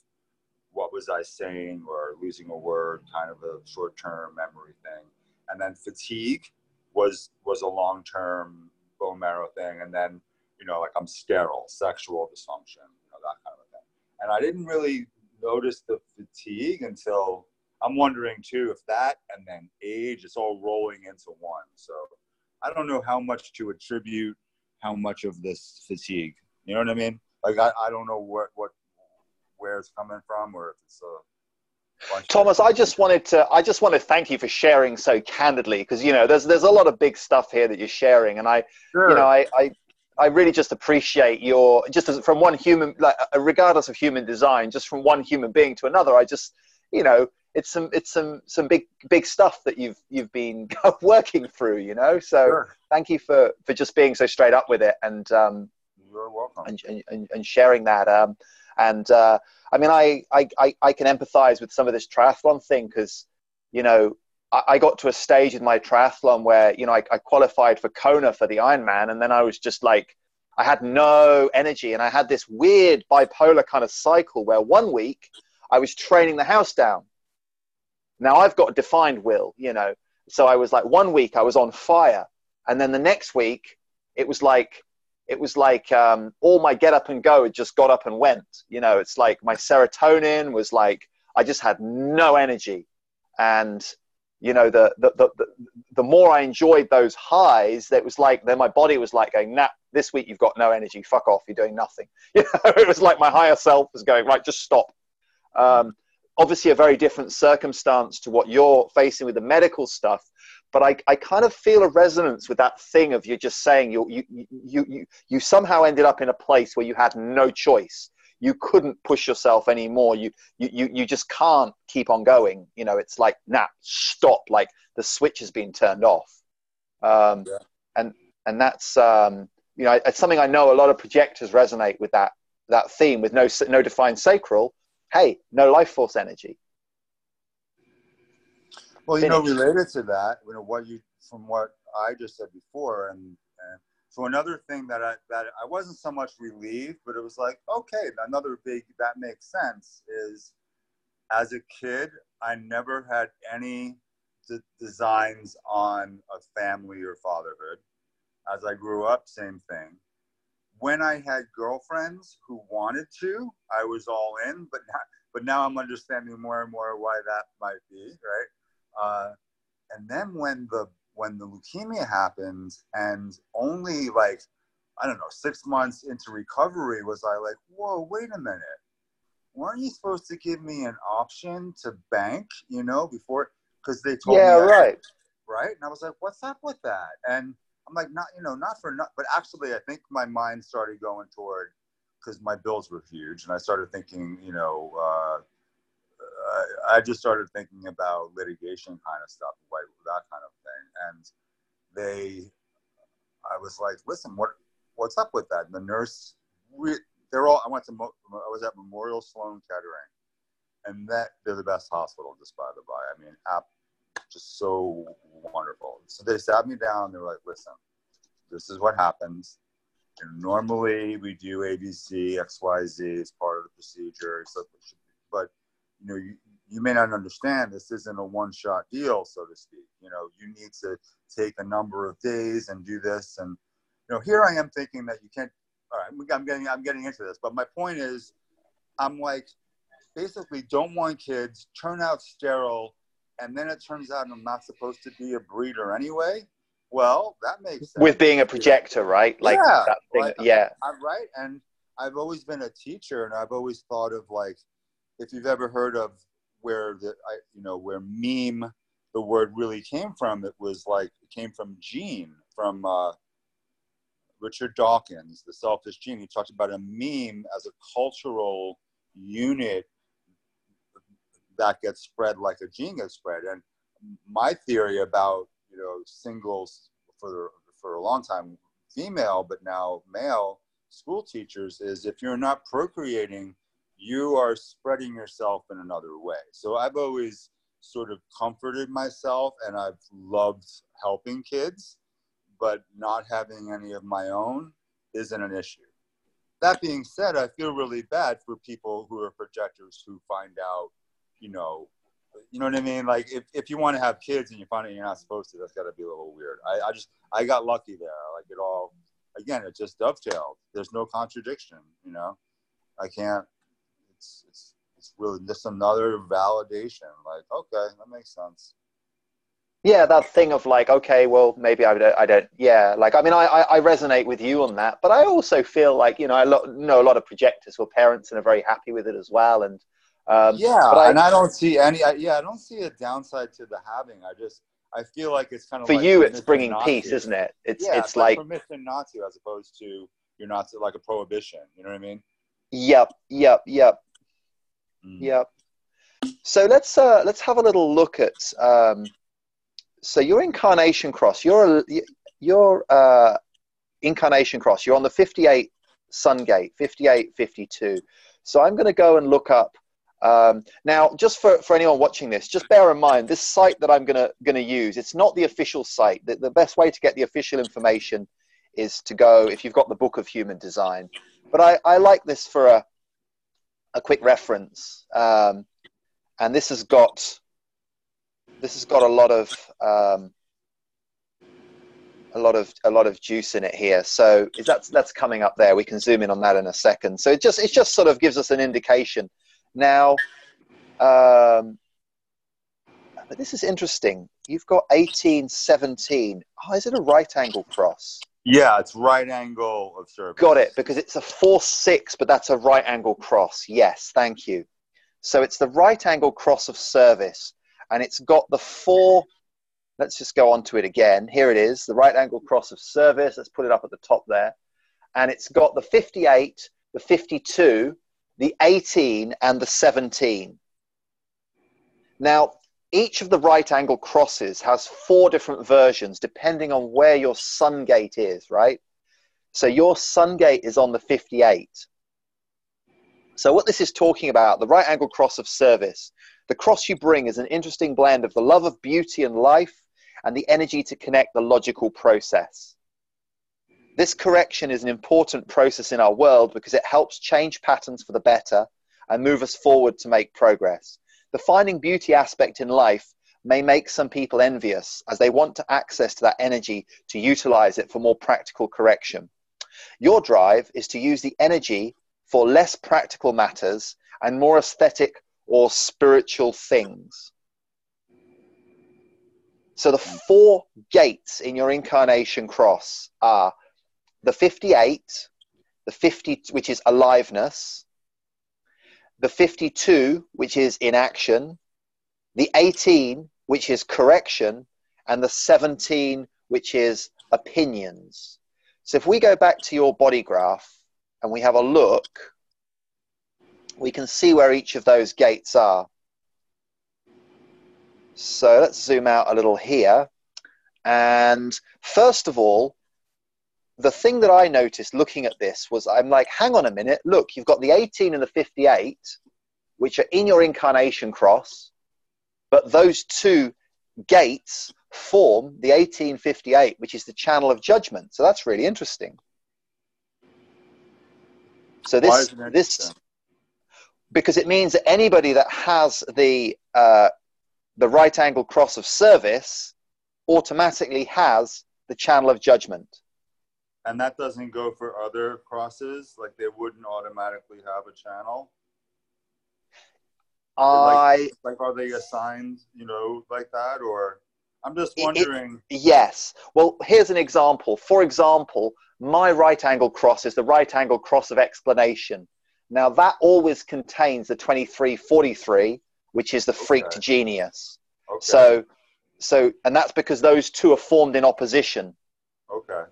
what was I saying, or losing a word, kind of a short-term memory thing. And then fatigue was a long-term bone marrow thing. And then, you know, like, I'm sterile, sexual dysfunction, you know, that kind of thing. And I didn't really notice the fatigue until, I'm wondering too, if that and then age, it's all rolling into one. So I don't know how much to attribute how much of this fatigue, you know what I mean? Like, I don't know where it's coming from, or if it's Thomas, I just want to thank you for sharing so candidly, because, you know, there's a lot of big stuff here that you're sharing, and I, sure, you know, I really just appreciate your, just as from one human, like, regardless of human design, just from one human being to another. I just, you know, it's some big stuff that you've been working through, you know. So sure, thank you for just being so straight up with it, and you're welcome, and sharing that. I mean, I can empathize with some of this triathlon thing, because, you know, I got to a stage in my triathlon where, you know, I qualified for Kona for the Ironman, and then I was just like, I had no energy, and I had this weird bipolar kind of cycle where one week I was training the house down. Now I've got a defined will, you know, so I was like, one week I was on fire, and then the next week it was like all my get up and go had just got up and went, you know. It's like my serotonin was like, I just had no energy. And, you know, the more I enjoyed those highs, that was like, then my body was like going, nah, this week you've got no energy, fuck off, you're doing nothing. You know, it was like my higher self was going, right, just stop. Obviously a very different circumstance to what you're facing with the medical stuff. But I kind of feel a resonance with that thing of, you're just saying you somehow ended up in a place where you had no choice. You couldn't push yourself anymore. You just can't keep on going. You know, it's like, nah, stop. Like, the switch has been turned off. Yeah. And that's, you know, it's something I know a lot of projectors resonate with, that theme with no defined sacral. Hey, no life force energy. Well, you know, related to that, you know, from what I just said before, and so another thing that I wasn't so much relieved, but it was like, okay, another big, that makes sense, is as a kid, I never had any designs on a family or fatherhood. As I grew up, same thing. When I had girlfriends who wanted to, I was all in, but now I'm understanding more and more why that might be, right? And then when the leukemia happened, and only like, I don't know, 6 months into recovery was I like, whoa, wait a minute. Weren't you supposed to give me an option to bank, you know, before, because they told me. Yeah, right. Right? And I was like, what's up with that? And I'm like, but actually I think my mind started going toward, because my bills were huge, and I started thinking, you know, I just started thinking about litigation kind of stuff, like that kind of thing. And I was like, listen, what's up with that? And the nurse, I was at Memorial Sloan Kettering, and they're the best hospital, just by the by. I mean, just so wonderful. So they sat me down, and they were like, listen, this is what happens. And normally we do ABC, XYZ as part of the procedure. So, but you know, you may not understand, this isn't a one-shot deal, so to speak. You know, you need to take a number of days and do this. And you know, here I am thinking that you can't. All right, I'm getting into this, but my point is, I'm like, basically, don't want kids, turn out sterile, and then it turns out I'm not supposed to be a breeder anyway. Well, that makes sense. With being a projector, right? Like, yeah, that thing, like, yeah. I'm right, and I've always been a teacher, and I've always thought of, like, if you've ever heard of where meme, the word really came from, it was like, it came from gene, from Richard Dawkins, The Selfish Gene. He talked about a meme as a cultural unit that gets spread like a gene gets spread. And my theory about, you know, singles for a long time, female, but now male school teachers, is if you're not procreating, you are spreading yourself in another way. So I've always sort of comforted myself, and I've loved helping kids, but not having any of my own isn't an issue. That being said, I feel really bad for people who are projectors who find out, you know what I mean? Like, if you want to have kids and you find out you're not supposed to, that's got to be a little weird. I got lucky there. Like, it all, again, it just dovetailed. There's no contradiction, you know? I can't, it's really just another validation. Like, okay, that makes sense. Yeah, that thing of like, okay, well, maybe I don't. Yeah, like, I mean, I resonate with you on that, but I also feel like, you know, I know a lot of projectors who are parents and are very happy with it as well. And I don't see any. I don't see a downside to the having. I feel like it's kind of for like, you, it's bringing peace, isn't it? It's like permission not to, as opposed to you're not to, like a prohibition. You know what I mean? Yep. So let's have a little look at. So your incarnation cross, your incarnation cross, you're on the 58 sun gate, 58, 52. So I'm going to go and look up. Now, just for anyone watching this, just bear in mind, this site that I'm going to use, it's not the official site. The best way to get the official information is to go, if you've got the Book of Human Design. But I like this for a quick reference. And this has got a lot of juice in it here. So that's coming up there. We can zoom in on that in a second. So it just sort of gives us an indication. Now, but this is interesting. You've got 18, 17. Oh, is it a right angle cross? Yeah, it's right angle of service. Got it, because it's a 4-6, but that's a right angle cross. Yes, thank you. So it's the right angle cross of service. And it's got the 4, let's just go on to it again. Here it is, the right angle cross of service. Let's put it up at the top there. And it's got the 58, the 52, the 18, and the 17. Now, each of the right angle crosses has 4 different versions, depending on where your sun gate is, right? So your sun gate is on the 58. So what this is talking about, the right angle cross of service, the cross you bring is an interesting blend of the love of beauty and life and the energy to connect the logical process. This correction is an important process in our world because it helps change patterns for the better and move us forward to make progress. The finding beauty aspect in life may make some people envious as they want to access to that energy to utilize it for more practical correction. Your drive is to use the energy for less practical matters and more aesthetic or spiritual things. So the four gates in your incarnation cross are the 58, the 50, which is aliveness, the 52, which is inaction, the 18, which is correction, and the 17, which is opinions. So if we go back to your body graph and we have a look, we can see where each of those gates are. So let's zoom out a little here. And first of all, the thing that I noticed looking at this was I'm like, hang on a minute, look, you've got the 18 and the 58, which are in your incarnation cross, but those two gates form the 1858, which is the channel of judgment. So that's really interesting. So this, because it means that anybody that has the right angle cross of service automatically has the channel of judgment. And that doesn't go for other crosses? Like they wouldn't automatically have a channel? Like are they assigned, you know, like that? Or I'm just wondering. Yes. Well, here's an example. For example, my right angle cross is the right angle cross of explanation. Now that always contains the 2343, which is the freaked genius. Okay. So, and that's because those two are formed in opposition. Okay.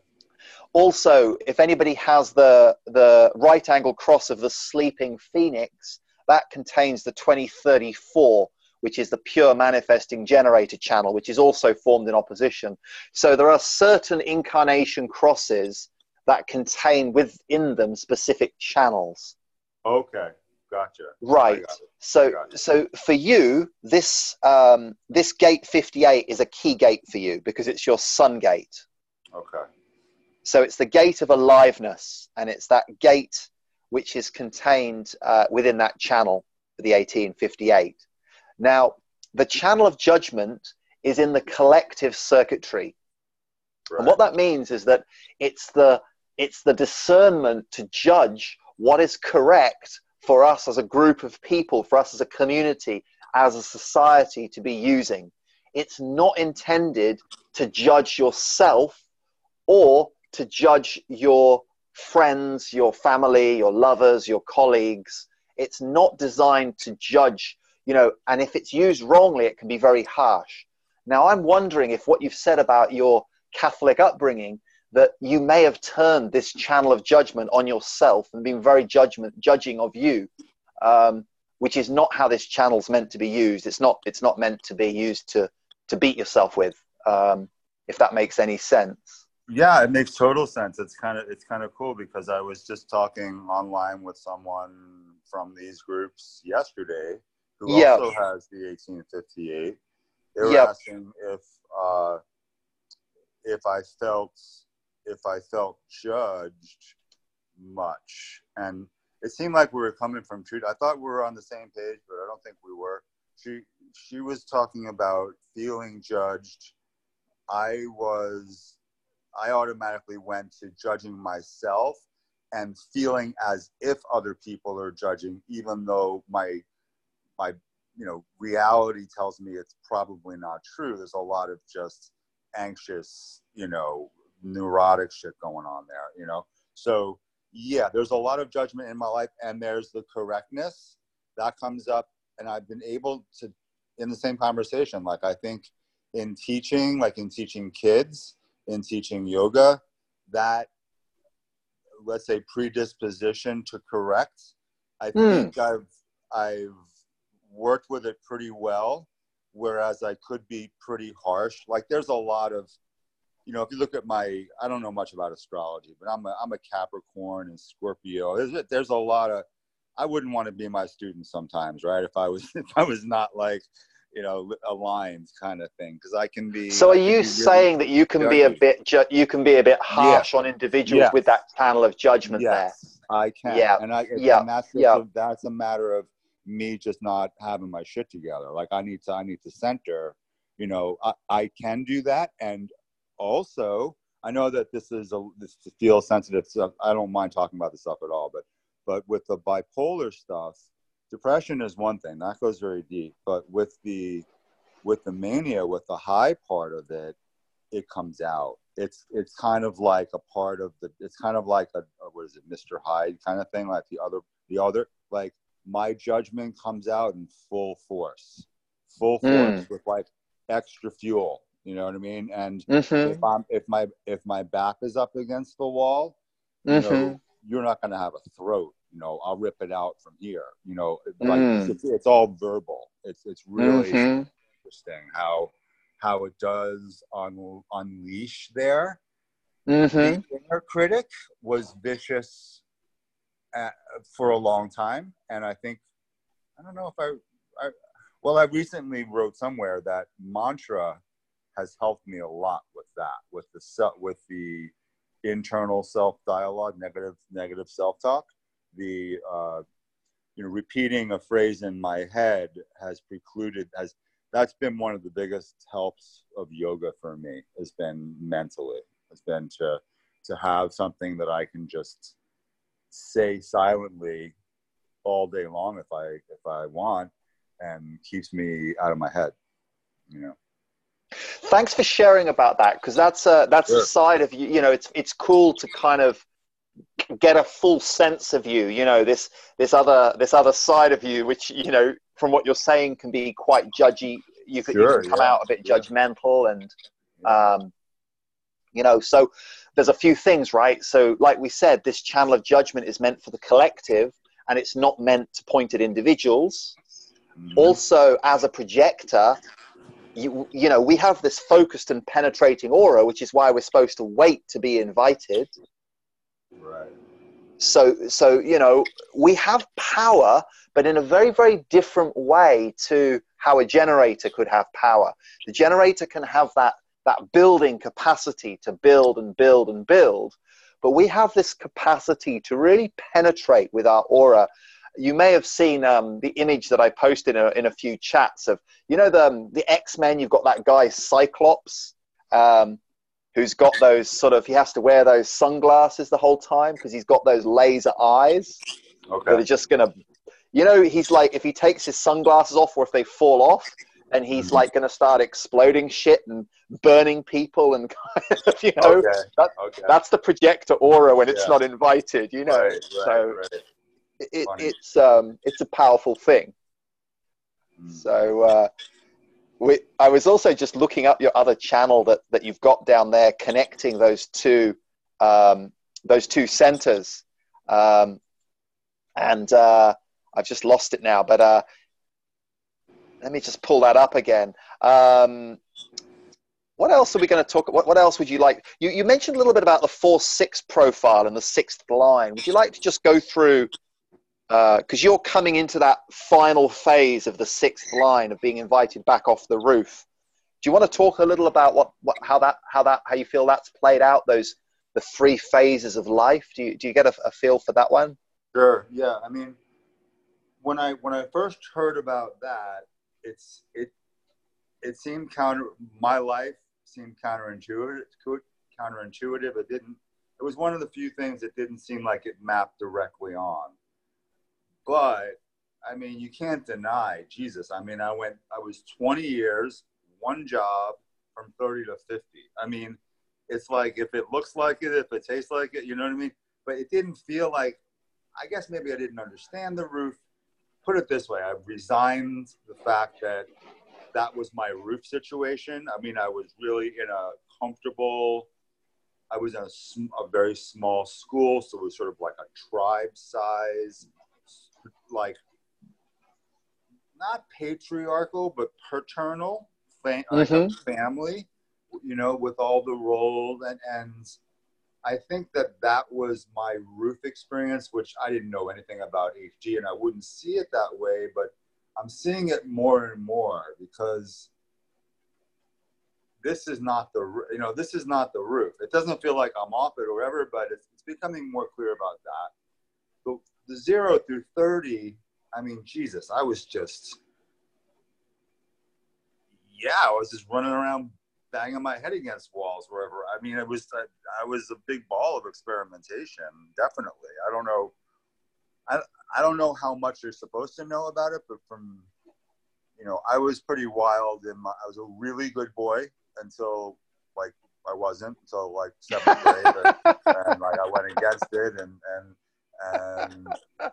Also, if anybody has the right angle cross of the sleeping phoenix, that contains the 2034, which is the pure manifesting generator channel, which is also formed in opposition. So there are certain incarnation crosses that contain within them specific channels. Okay, gotcha. Right. So for you, this, this gate 58 is a key gate for you because it's your sun gate. Okay. So it's the gate of aliveness, and it's that gate which is contained within that channel, the 1858. Now, the channel of judgment is in the collective circuitry. Right. And what that means is that it's the discernment to judge what is correct for us as a group of people, for us as a community, as a society to be using. It's not intended to judge yourself or to judge your friends, your family, your lovers, your colleagues. It's not designed to judge, you know, and if it's used wrongly, it can be very harsh. Now, I'm wondering if what you've said about your Catholic upbringing, that you may have turned this channel of judgment on yourself and been very judging of you, which is not how this channel's meant to be used. It's not meant to be used to beat yourself with, if that makes any sense. Yeah, it makes total sense. It's kind of cool because I was just talking online with someone from these groups yesterday who also has the 1858. They were asking if I felt judged much, and it seemed like we were coming from truth. I thought we were on the same page, but I don't think we were. She was talking about feeling judged. I automatically went to judging myself and feeling as if other people are judging, even though my you know, reality tells me it's probably not true. There's a lot of just anxious, you know, neurotic shit going on there, you know? So yeah, there's a lot of judgment in my life, and there's the correctness that comes up, and I've been able to, in the same conversation, like I think in teaching, like in teaching kids, in teaching yoga, that, let's say, predisposition to correct, I think I've worked with it pretty well, whereas I could be pretty harsh. Like there's a lot of, you know, if you look at my, I don't know much about astrology, but I'm a Capricorn and Scorpio. There's a lot of, I wouldn't want to be my student sometimes, right? If I was not like, you know, aligned kind of thing, because I can be. So, are you saying that you can be a bit, you can be a bit harsh on individuals with that channel of judgment there? I can. Yeah, and that's a matter of me just not having my shit together. Like I need to center you know, I can do that. And also, I know that this feels sensitive stuff. I don't mind talking about this stuff at all, but with the bipolar stuff, depression is one thing that goes very deep, but with the mania, with the high part of it, it comes out. It's kind of like a part of the, it's kind of like a what is it, Mr. Hyde kind of thing, like the other, like my judgment comes out in full force with like extra fuel, you know what I mean? And if my back is up against the wall, you know, you're not going to have a throat, you know, I'll rip it out from here, you know, like it's all verbal. It's really interesting how it does unleash there. The inner critic was vicious for a long time. And I think, I don't know if I recently wrote somewhere that mantra has helped me a lot with that, with the internal self-dialogue, negative self-talk. The, you know, repeating a phrase in my head that's been one of the biggest helps of yoga for me, has been mentally, has been to have something that I can just say silently all day long if I want, and keeps me out of my head, you know. Thanks for sharing about that, because that's sure. The side of you, you know, it's cool to kind of get a full sense of you, you know, this other side of you, which, you know, from what you're saying can be quite judgy. You can come out a bit judgmental and, you know, so there's a few things, right? So like we said, this channel of judgment is meant for the collective and it's not meant to point at individuals. Also, as a projector, you know, we have this focused and penetrating aura, which is why we're supposed to wait to be invited. Right. So, you know, we have power, but in a very, very different way to how a generator could have power. The generator can have that building capacity to build and build and build, but we have this capacity to really penetrate with our aura. You may have seen the image that I posted in a few chats of, you know, the X-Men, you've got that guy Cyclops, who's got those sort of, he has to wear those sunglasses the whole time because he's got those laser eyes. Okay. That are just going to, you know, he's like, if he takes his sunglasses off or if they fall off, and he's like going to start exploding shit and burning people and kind of, you know, that's the projector aura when it's not invited, you know. Right. It's a powerful thing. So, I was also just looking up your other channel that you've got down there, connecting those two centers, and I've just lost it now. But let me just pull that up again. What else are we going to talk about? What else would you like? You mentioned a little bit about the 4-6 profile and the 6th line. Would you like to just go through? Because you're coming into that final phase of the 6th line of being invited back off the roof. Do you want to talk a little about how you feel that's played out? The 3 phases of life. Do you get a feel for that one? Sure. Yeah. I mean, when I first heard about that, it seemed counterintuitive. It didn't. It was one of the few things that didn't seem like it mapped directly on. But, I mean, you can't deny Jesus. I mean, I was 20 years, one job, from 30 to 50. I mean, it's like, if it looks like it, if it tastes like it, you know what I mean? But it didn't feel like, I guess maybe I didn't understand the roof. Put it this way, I resigned the fact that that was my roof situation. I mean, I was really I was in a very small school, so it was sort of like a tribe size, like not patriarchal but paternal family, you know, with all the roles, and I think that was my roof experience, which I didn't know anything about HG, and I wouldn't see it that way, but I'm seeing it more and more, because this is not the roof. It doesn't feel like I'm off it or whatever, but it's becoming more clear about that. So the 0 through 30, I mean, Jesus, I was just yeah, I was just running around banging my head against walls wherever. I mean, it was, I was a big ball of experimentation, definitely. I don't know how much you're supposed to know about it, but from, you know, I was pretty wild in my, I was a really good boy until, like, I wasn't until, like, seventh grade, and like, I went against it and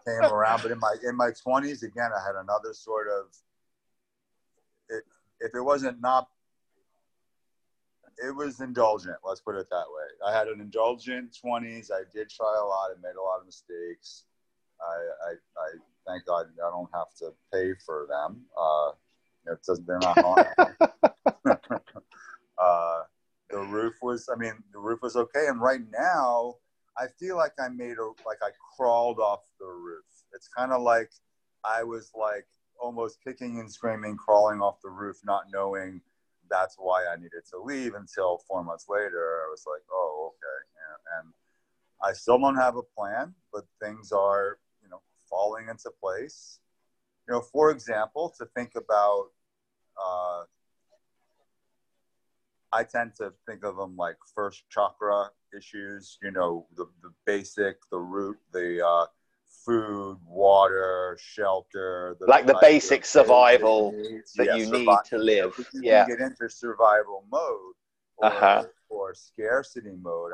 came around. But in my 20s, again, I had another sort of, it was indulgent, let's put it that way. I had an indulgent 20s. I did try a lot and made a lot of mistakes. I thank God I don't have to pay for them. It doesn't, they're not on. The roof was okay. And right now I feel like I crawled off the roof. It's kind of like I was like almost kicking and screaming, crawling off the roof, not knowing that's why I needed to leave until 4 months later. I was like, oh, okay. And I still don't have a plan, but things are, you know, falling into place. You know, for example, to think about, I tend to think of them like first chakra issues, you know, the basic, the root, the food, water, shelter. Like the basic survival that you need to live. Yeah. You can get into survival mode or scarcity mode.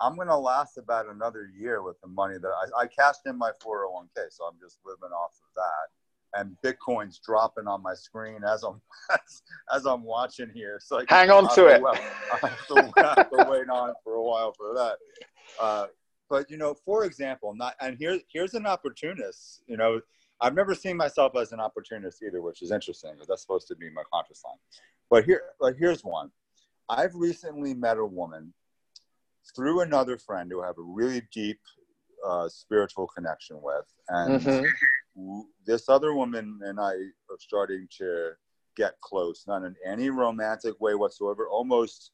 I'm going to last about another year with the money that I cashed in my 401k. So I'm just living off of that. And Bitcoin's dropping on my screen as I'm watching here. So hang on to it. I have to wait on for a while for that. But, you know, for example, here's an opportunist. You know, I've never seen myself as an opportunist either, which is interesting because that's supposed to be my conscious line. But here's one. I've recently met a woman through another friend who I have a really deep spiritual connection with. And this other woman and I are starting to get close, not in any romantic way whatsoever. Almost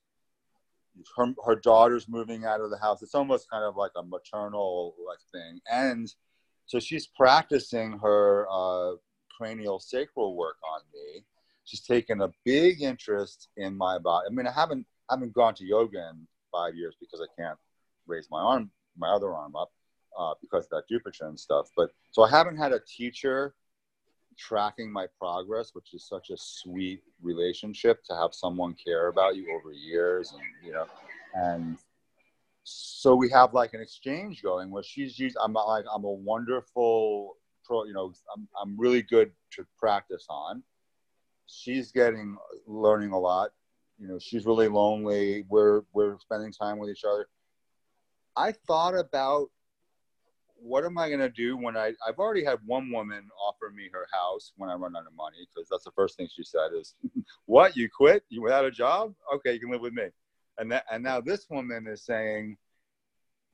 her daughter's moving out of the house. It's almost kind of like a maternal like thing. And so she's practicing her cranial sacral work on me. She's taken a big interest in my body. I mean, I haven't gone to yoga in 5 years because I can't raise my other arm up because of that Dupuytren's stuff. But so I haven't had a teacher tracking my progress, which is such a sweet relationship to have someone care about you over years. And, you know, and so we have like an exchange going where she's used, I'm a wonderful pro, you know, I'm really good to practice on. She's learning a lot. You know, she's really lonely. We're spending time with each other. I thought about what am I going to do when I've already had one woman offer me her house when I run out of money, because that's the first thing she said is, what, you quit? You without a job? Okay, you can live with me. And now this woman is saying,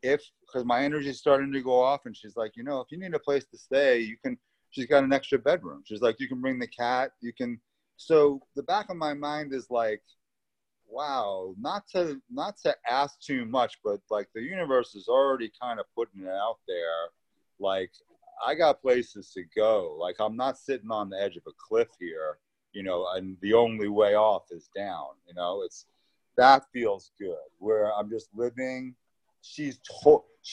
because my energy is starting to go off, and she's like, you know, if you need a place to stay, you can, she's got an extra bedroom. She's like, you can bring the cat, you can. So the back of my mind is like, wow, not to ask too much, but like the universe is already kind of putting it out there. Like I got places to go. Like I'm not sitting on the edge of a cliff here, you know, and the only way off is down, you know, that feels good where I'm just living. She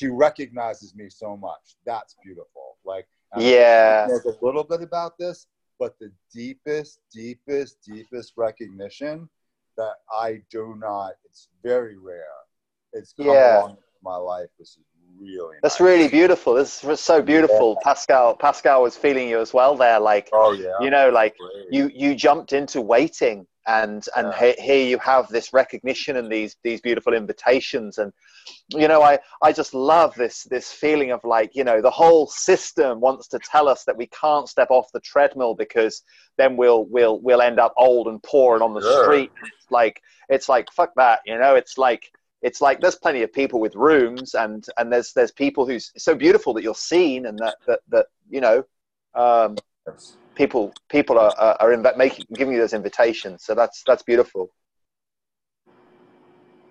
recognizes me so much. That's beautiful. Like, yeah, there's a little bit about this, but the deepest, deepest, deepest recognition that I do not, it's very rare. It's come along with my life. This is really That's nice. Really beautiful. This is so beautiful. Yeah. Pascal was feeling you as well there. Like, oh, yeah. You know, like you jumped into waiting and here you have this recognition and these beautiful invitations. And, you know, I just love this feeling of like, you know, the whole system wants to tell us that we can't step off the treadmill because then we'll end up old and poor and on the street. It's like fuck that, you know. It's like there's plenty of people with rooms and there's people who's so beautiful that you're seen and that you know people are giving you those invitations. So that's beautiful.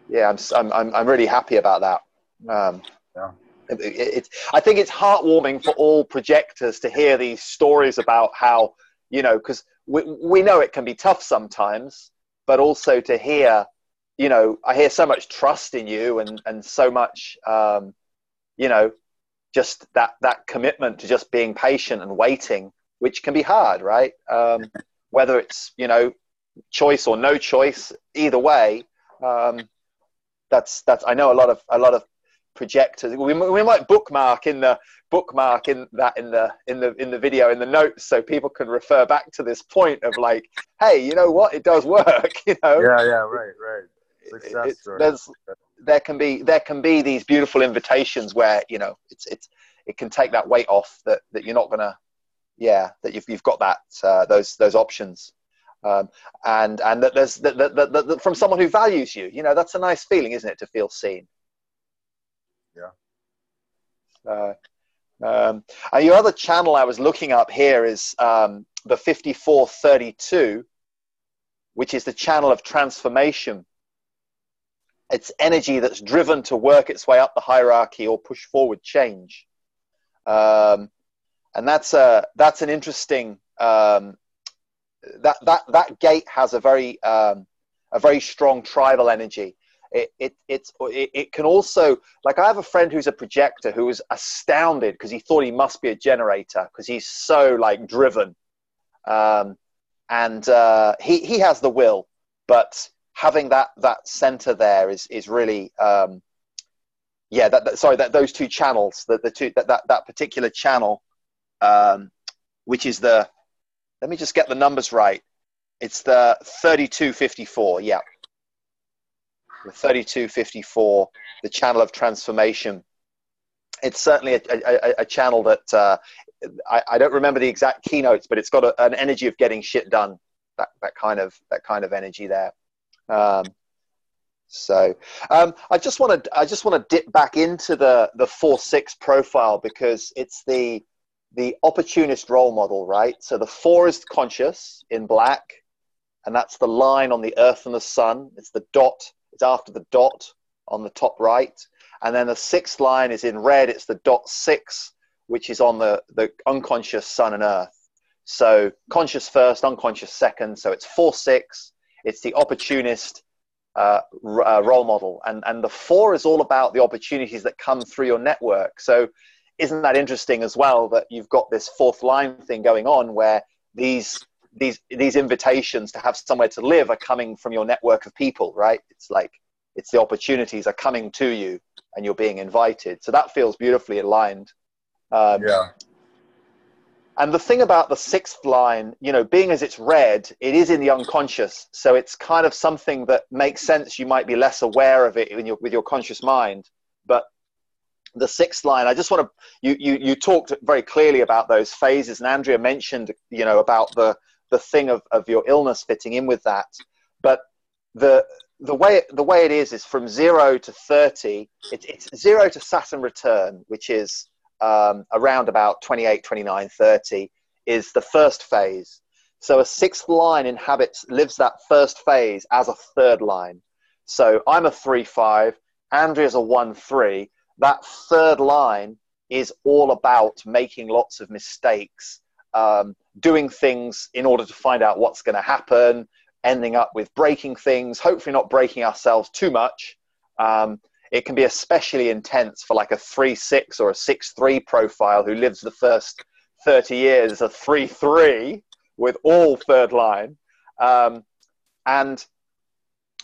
Yeah, I'm really happy about that. I think it's heartwarming for all projectors to hear these stories about how, you know, because we know it can be tough sometimes, but also to hear, you know, I hear so much trust in you and so much, you know, just that commitment to just being patient and waiting, which can be hard, right? Whether it's, you know, choice or no choice, either way, that's I know a lot of projectors. We might bookmark that in the video, in the notes, so people can refer back to this point of like, hey, you know what, it does work, you know. Yeah, right. Success story. There can be these beautiful invitations where, you know, it can take that weight off that you're not gonna, that you've got that those options. And that there's that from someone who values you, you know, that's a nice feeling, isn't it, to feel seen? Yeah. Your other channel I was looking up here is the 5432, which is the channel of transformation. It's energy that's driven to work its way up the hierarchy or push forward change. And that's an interesting. That gate has a very strong tribal energy. It can also, like, I have a friend who's a projector who was astounded because he thought he must be a generator because he's so like driven, and he has the will, but having that center there is really those two channels, that particular channel, which is the. Let me just get the numbers right. It's the 3254. Yeah. The 3254, the channel of transformation. It's certainly a channel that I don't remember the exact keynotes, but it's got an energy of getting shit done. That kind of energy there. I just want to dip back into the 4-6 profile because it's the opportunist role model, right? So the 4 is conscious in black, and that's the line on the earth and the sun. It's the dot. It's after the dot on the top right. And then the 6th line is in red. It's the dot 6, which is on the unconscious sun and earth. So conscious first, unconscious second. So it's 4-6. It's the opportunist role model. And the 4 is all about the opportunities that come through your network. So isn't that interesting as well that you've got this 4th line thing going on where these invitations to have somewhere to live are coming from your network of people, right? It's like, it's the opportunities are coming to you and you're being invited. So that feels beautifully aligned. Yeah. And the thing about the 6th line, you know, being as it's red, it is in the unconscious. So it's kind of something that makes sense. You might be less aware of it with your conscious mind, but the 6th line, I just want to, you talked very clearly about those phases, and Andrea mentioned, you know, about the thing of your illness fitting in with that. But the way it is from 0 to 30, it's 0 to Saturn return, which is around about 28, 29, 30 is the first phase. So a 6th line lives that first phase as a 3rd line. So I'm a 3-5, Andrea's a 1-3. That 3rd line is all about making lots of mistakes, doing things in order to find out what's going to happen, ending up with breaking things, hopefully not breaking ourselves too much. It can be especially intense for like a 3-6 or a 6-3 profile who lives the first 30 years, a 3-3 with all 3rd line.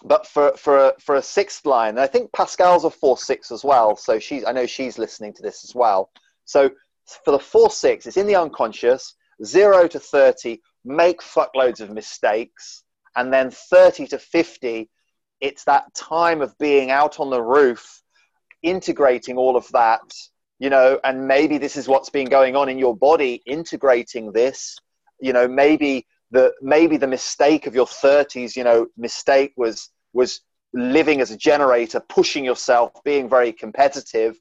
But for a 6th line, and I think Pascal's a 4-6 as well. So I know she's listening to this as well. So for the 4-6, it's in the unconscious, 0 to 30, make fuckloads of mistakes. And then 30 to 50, it's that time of being out on the roof, integrating all of that, you know, and maybe this is what's been going on in your body, integrating this, you know, maybe the mistake of your 30s, you know, mistake was living as a generator, pushing yourself, being very competitive.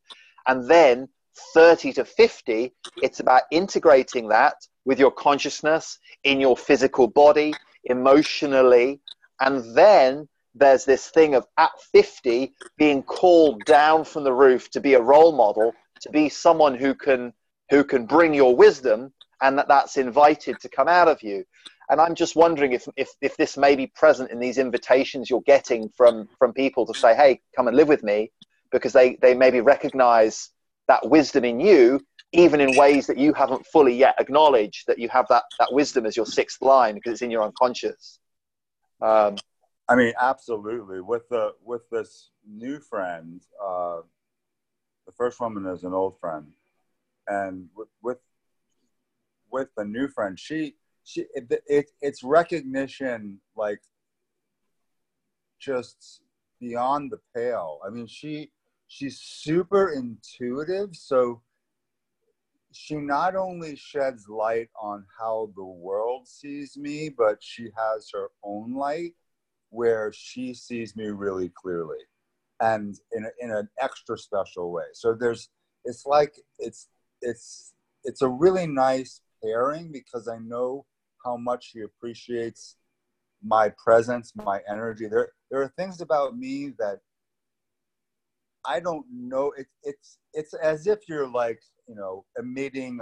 And then 30 to 50, it's about integrating that with your consciousness, in your physical body, emotionally. And then there's this thing of at 50 being called down from the roof to be a role model, to be someone who can bring your wisdom, and that's invited to come out of you. And I'm just wondering if this may be present in these invitations you're getting from people to say, hey, come and live with me, because they maybe recognize that wisdom in you, even in ways that you haven't fully yet acknowledged that you have that wisdom as your sixth line, because it's in your unconscious. I mean, absolutely. With this new friend, the first woman is an old friend, and with the new friend, it's recognition, like, just beyond the pale. I mean, she's super intuitive, so she not only sheds light on how the world sees me, but she has her own light where she sees me really clearly, and in an extra special way. So it's a really nice pairing, because I know how much she appreciates my presence, my energy. There are things about me that I don't know. It's as if you're, like, you know, emitting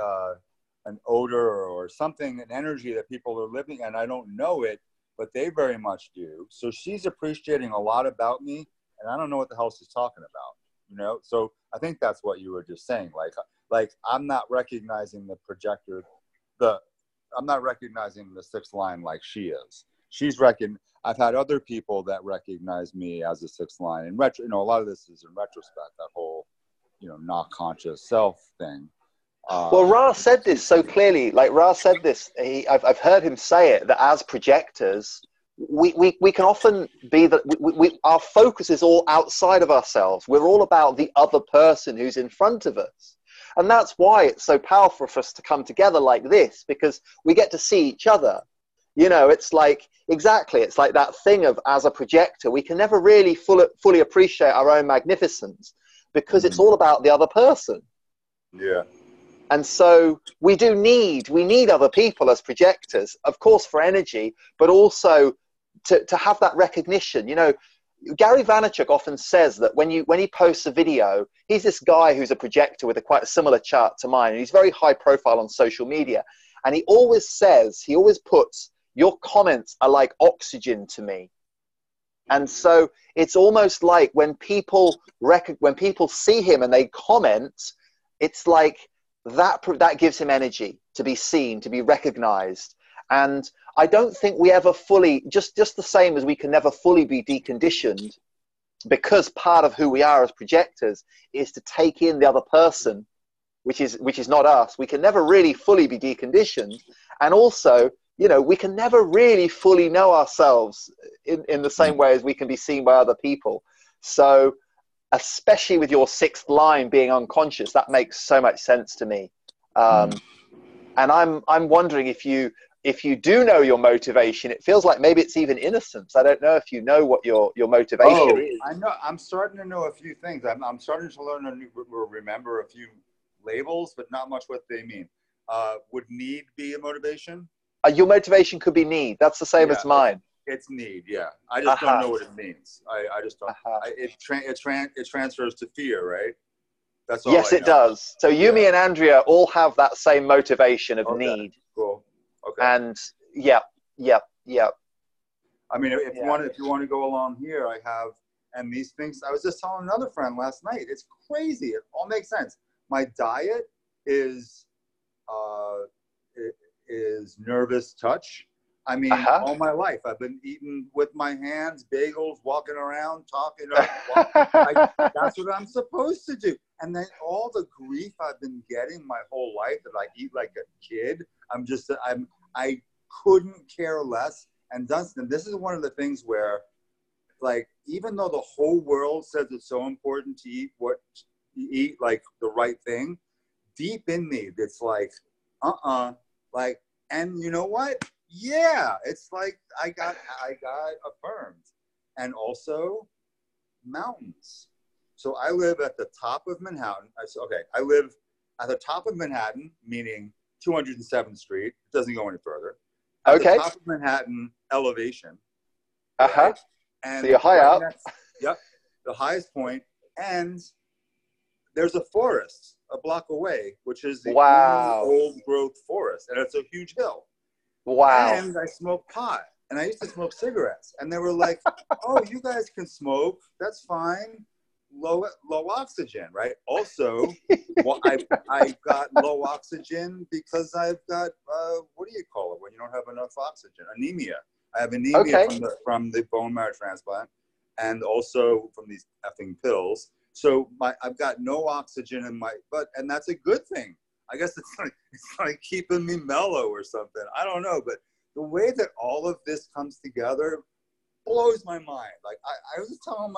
an odor or something, an energy that people are living, and I don't know it, but they very much do. So she's appreciating a lot about me, and I don't know what the hell she's talking about, you know? So I think that's what you were just saying. Like I'm not recognizing the projector, I'm not recognizing the sixth line like she is. I've had other people that recognize me as a sixth line, and a lot of this is in retrospect, that whole, you know, not conscious self thing. Well, Ra said this so clearly. Like, Ra said this, I've heard him say it, that as projectors, we can often be that our focus is all outside of ourselves. We're all about the other person who's in front of us. And that's why it's so powerful for us to come together like this, because we get to see each other. You know, it's like, exactly, it's like that thing of, as a projector, we can never really fully appreciate our own magnificence, because it's all about the other person. Yeah. And so we need other people as projectors, of course, for energy, but also to have that recognition. You know, Gary Vaynerchuk often says that when he posts a video, he's this guy who's a projector with quite a similar chart to mine, and he's very high profile on social media. And he always puts, your comments are like oxygen to me. And so it's almost like when people see him and they comment, it's like that gives him energy to be seen, to be recognized. And I don't think we ever fully, just the same as we can never fully be deconditioned, because part of who we are as projectors is to take in the other person, which is not us. We can never really fully be deconditioned. And also, you know, we can never really fully know ourselves in the same way as we can be seen by other people. So especially with your sixth line being unconscious, that makes so much sense to me. And I'm wondering if you do know your motivation. It feels like maybe it's even innocence. I don't know if you know what your motivation is. I know. I'm starting to know a few things. I'm starting to learn remember a few labels, but not much what they mean. Would need be a motivation? Your motivation could be need. That's the same as mine. It's need. Yeah. I just don't know what it means. I just don't. It transfers to fear, right? That's all. Yes, it does. So me and Andrea all have that same motivation of need. Cool. Okay. And yeah. I mean, if you want to go along here, I have, and these things, I was just telling another friend last night, it's crazy. It all makes sense. My diet is nervous touch. I mean, all my life, I've been eating with my hands, bagels, walking around, talking. That's what I'm supposed to do. And then all the grief I've been getting my whole life that I eat like a kid. I couldn't care less. And Dunstan, this is one of the things where, like, even though the whole world says it's so important to eat what you eat, like the right thing, deep in me, it's like, like, and you know what? Yeah, it's like I got affirmed. And also mountains. So I live at the top of Manhattan. I live at the top of Manhattan, meaning 207th Street. It doesn't go any further. At the top of Manhattan elevation. Right? And so you're high up. Yep, the highest point. And there's a forest a block away, which is the only old growth forest. And it's a huge hill. Wow. And I smoked pot. And I used to smoke cigarettes. And they were like, oh, you guys can smoke. That's fine. Low oxygen, right? Also, well, I got low oxygen because I've got, what do you call it when you don't have enough oxygen? Anemia. I have anemia from the bone marrow transplant and also from these effing pills. So I've got no oxygen in my butt, and that's a good thing. I guess it's like keeping me mellow or something. I don't know, but the way that all of this comes together blows my mind. Like I was telling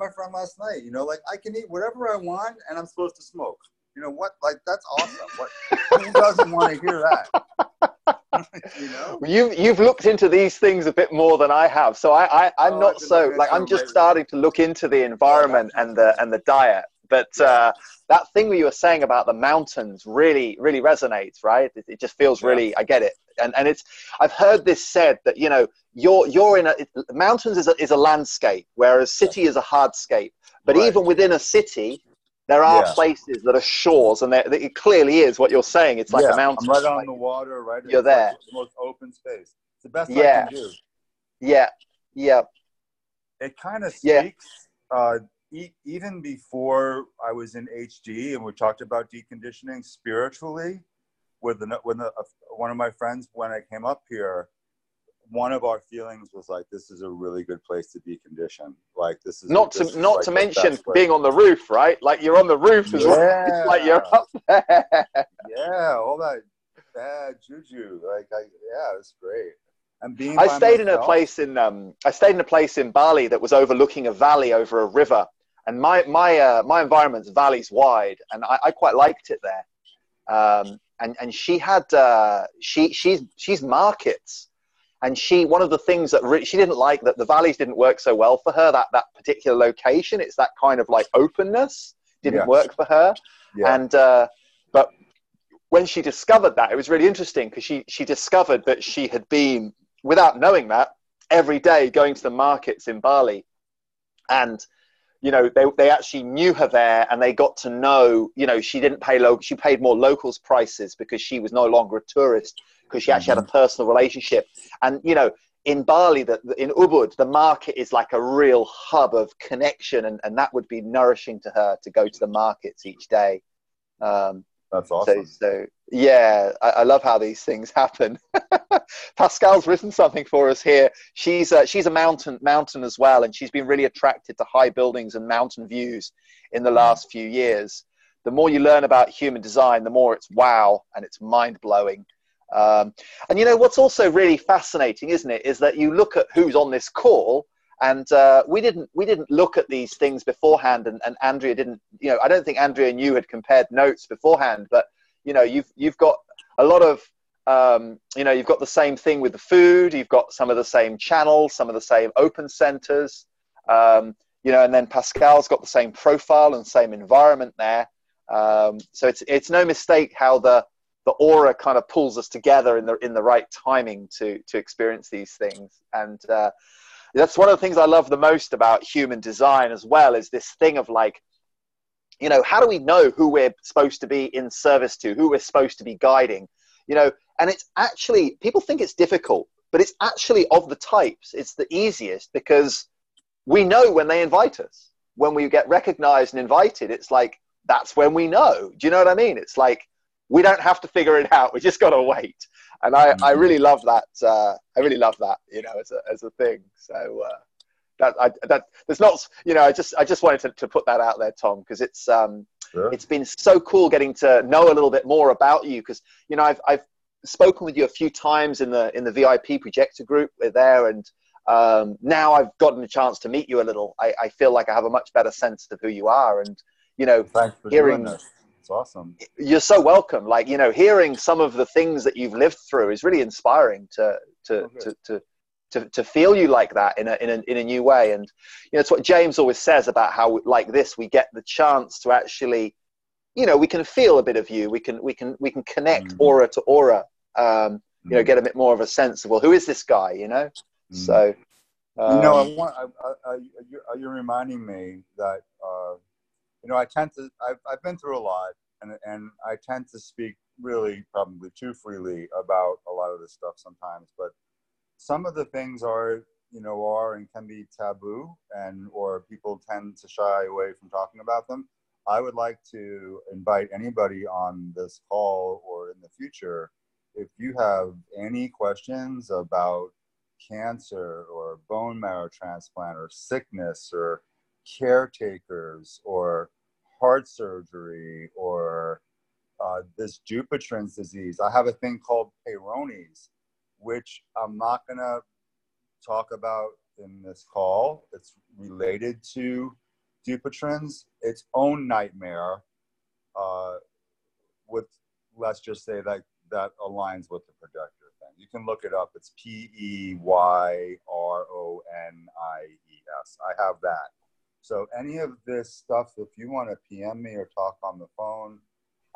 my friend last night, you know, like I can eat whatever I want and I'm supposed to smoke. You know what? Like that's awesome. Who doesn't want to hear that? You know? You've looked into these things a bit more than I have. So I'm just starting to look into the environment and the diet. But that thing that you were saying about the mountains really, really resonates, right? It just feels really, I get it. And it's, I've heard this said that, you know, you're in mountains is a landscape, whereas city is a hardscape. But even within a city, there are places that are shores, and it clearly is what you're saying. It's like a mountain. I'm right on the water, right? You're there. It's the most open space. It's the best I can do. Yeah, yeah. It kind of speaks... Even before I was in HD and we talked about deconditioning spiritually with one of my friends, when I came up here, one of our feelings was like, this is a really good place to decondition. Like this is not to mention being on the roof, right? Like you're on the roof as well. It's like you're up there. Yeah. All that bad juju. Like, it's great. I stayed in a place in Bali that was overlooking a valley over a river. And my environment's valleys wide, and I quite liked it there. And she had she's markets, and one of the things that she didn't like, that the valleys didn't work so well for her. That particular location, it's that kind of like openness didn't work for her. Yeah. And but when she discovered that, it was really interesting because she discovered that she had been, without knowing that, every day going to the markets in Bali, and you know, they actually knew her there, and they got to know, you know, she didn't pay local, she paid more locals prices because she was no longer a tourist, because she actually had a personal relationship. And, you know, in Bali, in Ubud, the market is like a real hub of connection, and that would be nourishing to her to go to the markets each day. That's awesome. So yeah, I love how these things happen. Pascal's written something for us here. She's a mountain as well, and she's been really attracted to high buildings and mountain views in the last few years. The more you learn about human design, the more it's wow, and it's mind-blowing. And you know, what's also really fascinating, isn't it, is that you look at who's on this call, and we didn't look at these things beforehand, and Andrea didn't, you know, I don't think Andrea and you had compared notes beforehand, but you know, you've got a lot of you know, you've got the same thing with the food, you've got some of the same channels, some of the same open centers, you know, and then Pascal's got the same profile and same environment there. So it's no mistake how the aura kind of pulls us together in the right timing to experience these things. And that's one of the things I love the most about human design as well, is this thing of like, you know, how do we know who we're supposed to be in service to, who we're supposed to be guiding, you know? And it's actually, people think it's difficult, but it's actually, of the types, it's the easiest, because we know when they invite us, when we get recognized and invited, it's like, that's when we know. Do you know what I mean? It's like, we don't have to figure it out. We just got to wait. And I really love that. I really love that, you know, as a thing. So that's not, you know, I just wanted to put that out there, Tom, because it's been so cool getting to know a little bit more about you. Because, you know, I've spoken with you a few times in the VIP projector group there. And now I've gotten a chance to meet you a little. I feel like I have a much better sense of who you are. And, you know, thanks for hearing this. It's awesome. You're so welcome. Like, you know, hearing some of the things that you've lived through is really inspiring to feel you like that in a new way. And you know, it's what James always says about how, like this, we get the chance to actually, you know, we can feel a bit of you. We can connect aura to aura. You know, get a bit more of a sense of, well, who is this guy? You know. So. No, you're reminding me that. You know, I've been through a lot, and I tend to speak really probably too freely about a lot of this stuff sometimes, but some of the things are, you know, are and can be taboo, and or people tend to shy away from talking about them. I would like to invite anybody on this call or in the future, if you have any questions about cancer or bone marrow transplant or sickness or caretakers or heart surgery or this Dupuytren's disease. I have a thing called Peyronie's, which I'm not going to talk about in this call. It's related to Dupuytren's, its own nightmare, with, let's just say that aligns with the projector thing. You can look it up. It's Peyronie's. I have that. So any of this stuff, if you want to PM me or talk on the phone,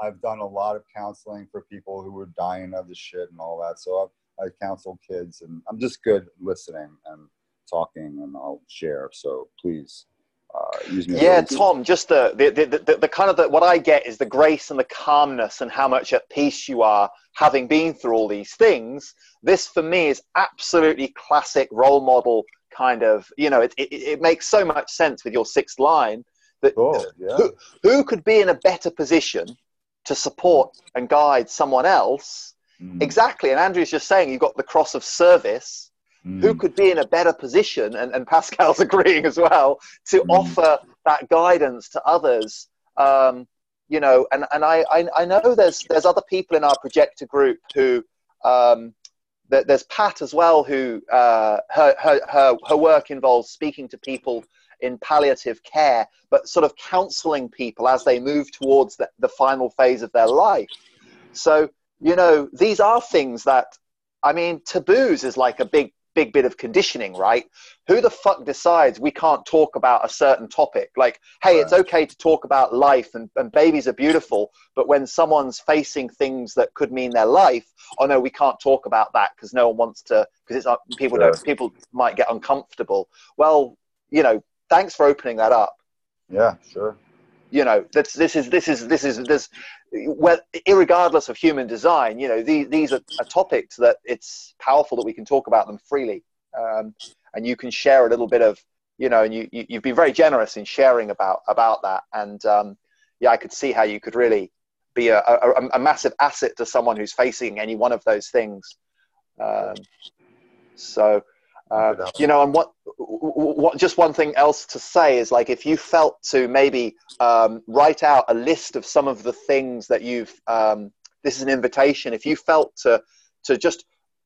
I've done a lot of counseling for people who were dying of the shit and all that. So I counsel kids, and I'm just good listening and talking, and I'll share. So please. Yeah, Tom, just the kind of what I get is the grace and the calmness and how much at peace you are having been through all these things. This for me is absolutely classic role model kind of, you know, it makes so much sense with your sixth line that who could be in a better position to support and guide someone else. Exactly. And Andrew's just saying you've got the cross of service. Who could be in a better position, and Pascal's agreeing as well, to offer that guidance to others, you know, and I know there's other people in our projector group who, there's Pat as well, who her work involves speaking to people in palliative care, but sort of counseling people as they move towards the final phase of their life. So, you know, these are things that, I mean, taboos is like a big bit of conditioning, right? Who the fuck decides we can't talk about a certain topic? Like, hey, right. It's okay to talk about life and babies are beautiful, but when someone's facing things that could mean their life, oh no, we can't talk about that because no one wants to, because it's not, people might get uncomfortable. Well, you know, thanks for opening that up. Yeah, sure. You know, this is well, irregardless of human design, you know, these are topics that it's powerful that we can talk about them freely. And you can share a little bit of, you know, and you've been very generous in sharing about that. And yeah, I could see how you could really be a massive asset to someone who's facing any one of those things. You know, and what just one thing else to say is, like, if you felt to maybe write out a list of some of the things that you've this is an invitation, if you felt to just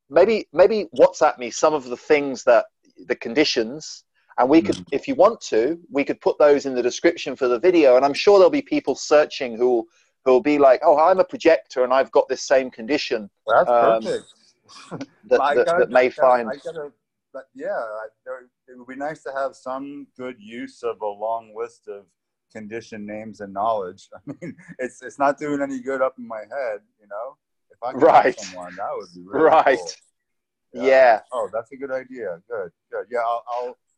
maybe WhatsApp me some of the things that the conditions, and we could, if you want to, we could put those in the description for the video, and I'm sure there'll be people searching who'll be like, oh, I'm a projector and I've got this same condition. Well, that's perfect. that may find. But yeah, it would be nice to have some good use of a long list of condition names and knowledge. I mean, it's not doing any good up in my head, you know. If I could help someone, that would be really cool. Yeah. Oh, that's a good idea. Good. Yeah,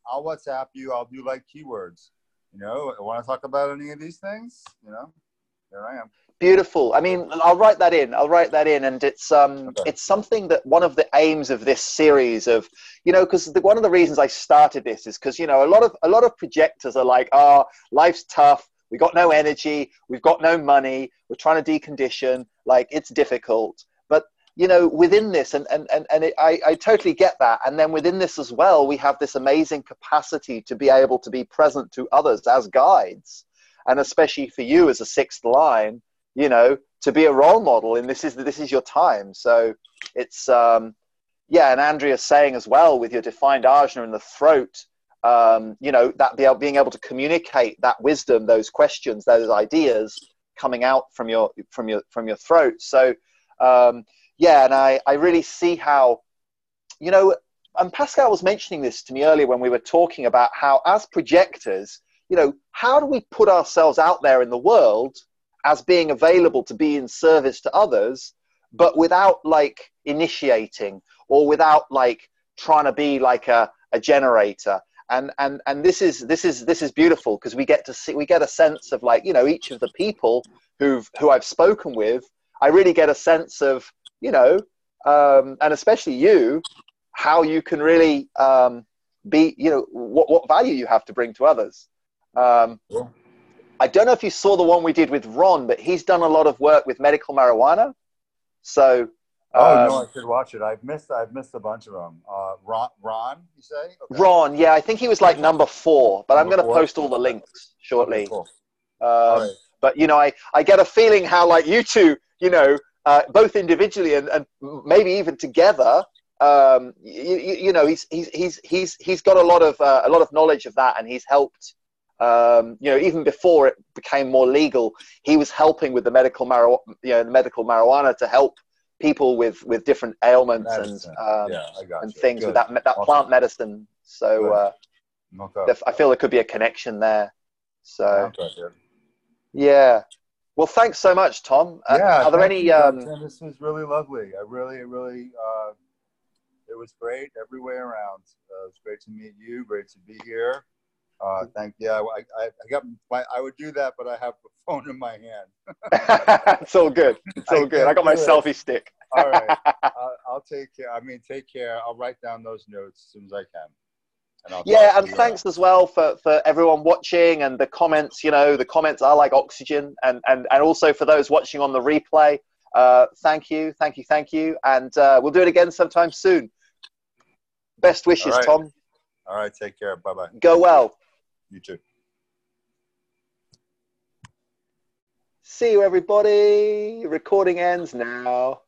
I'll WhatsApp you. I'll do like keywords. You know, want to talk about any of these things? You know, there I am. Beautiful. I mean, I'll write that in. And it's something that one of the aims of this series of, you know, because one of the reasons I started this is because, you know, a lot of projectors are like, life's tough. We got no energy. We've got no money. We're trying to decondition. Like, it's difficult. But, you know, within this, I totally get that. And then within this as well, we have this amazing capacity to be able to be present to others as guides. And especially for you as a sixth line, you know, to be a role model, and this is your time. So it's, yeah. And Andrea's saying as well, with your defined ajna in the throat, you know, that being able to communicate that wisdom, those questions, those ideas coming out from your throat. So, yeah. And I really see how, you know, and Pascal was mentioning this to me earlier when we were talking about how, as projectors, you know, how do we put ourselves out there in the world as being available to be in service to others, but without like initiating or without like trying to be like a generator. And this is beautiful, because we get a sense of, like, you know, each of the people who I've spoken with I really get a sense of, you know, and especially you, how you can really be, you know, what value you have to bring to others. Yeah. I don't know if you saw the one we did with Ron, but he's done a lot of work with medical marijuana. So, oh no, I should watch it. I've missed a bunch of them. Ron, you say? Okay. Ron, yeah, I think he was like number 4, but I'm going to post all the links shortly. Cool. Right. But you know, I get a feeling how like you two, you know, both individually and maybe even together, you know, he's got a lot of knowledge of that, and he's helped. You know, even before it became more legal, he was helping with the medical marijuana, you know, the medical marijuana to help people with different ailments and things with that plant medicine. So I feel there could be a connection there. So yeah. Well, thanks so much, Tom. Are there any? This was really lovely. I really. It was great every way around. It was great to meet you. Great to be here. I would do that, but I have the phone in my hand. It's all good. It's all good. I got my selfie stick. All right. I'll take care. Take care. I'll write down those notes as soon as I can. And thanks as well for everyone watching and the comments. You know, the comments are like oxygen, and also for those watching on the replay. Thank you, thank you, thank you, and we'll do it again sometime soon. Best wishes, all right. Tom. All right. Take care. Bye bye. Go well. You too. See you, everybody. Recording ends now.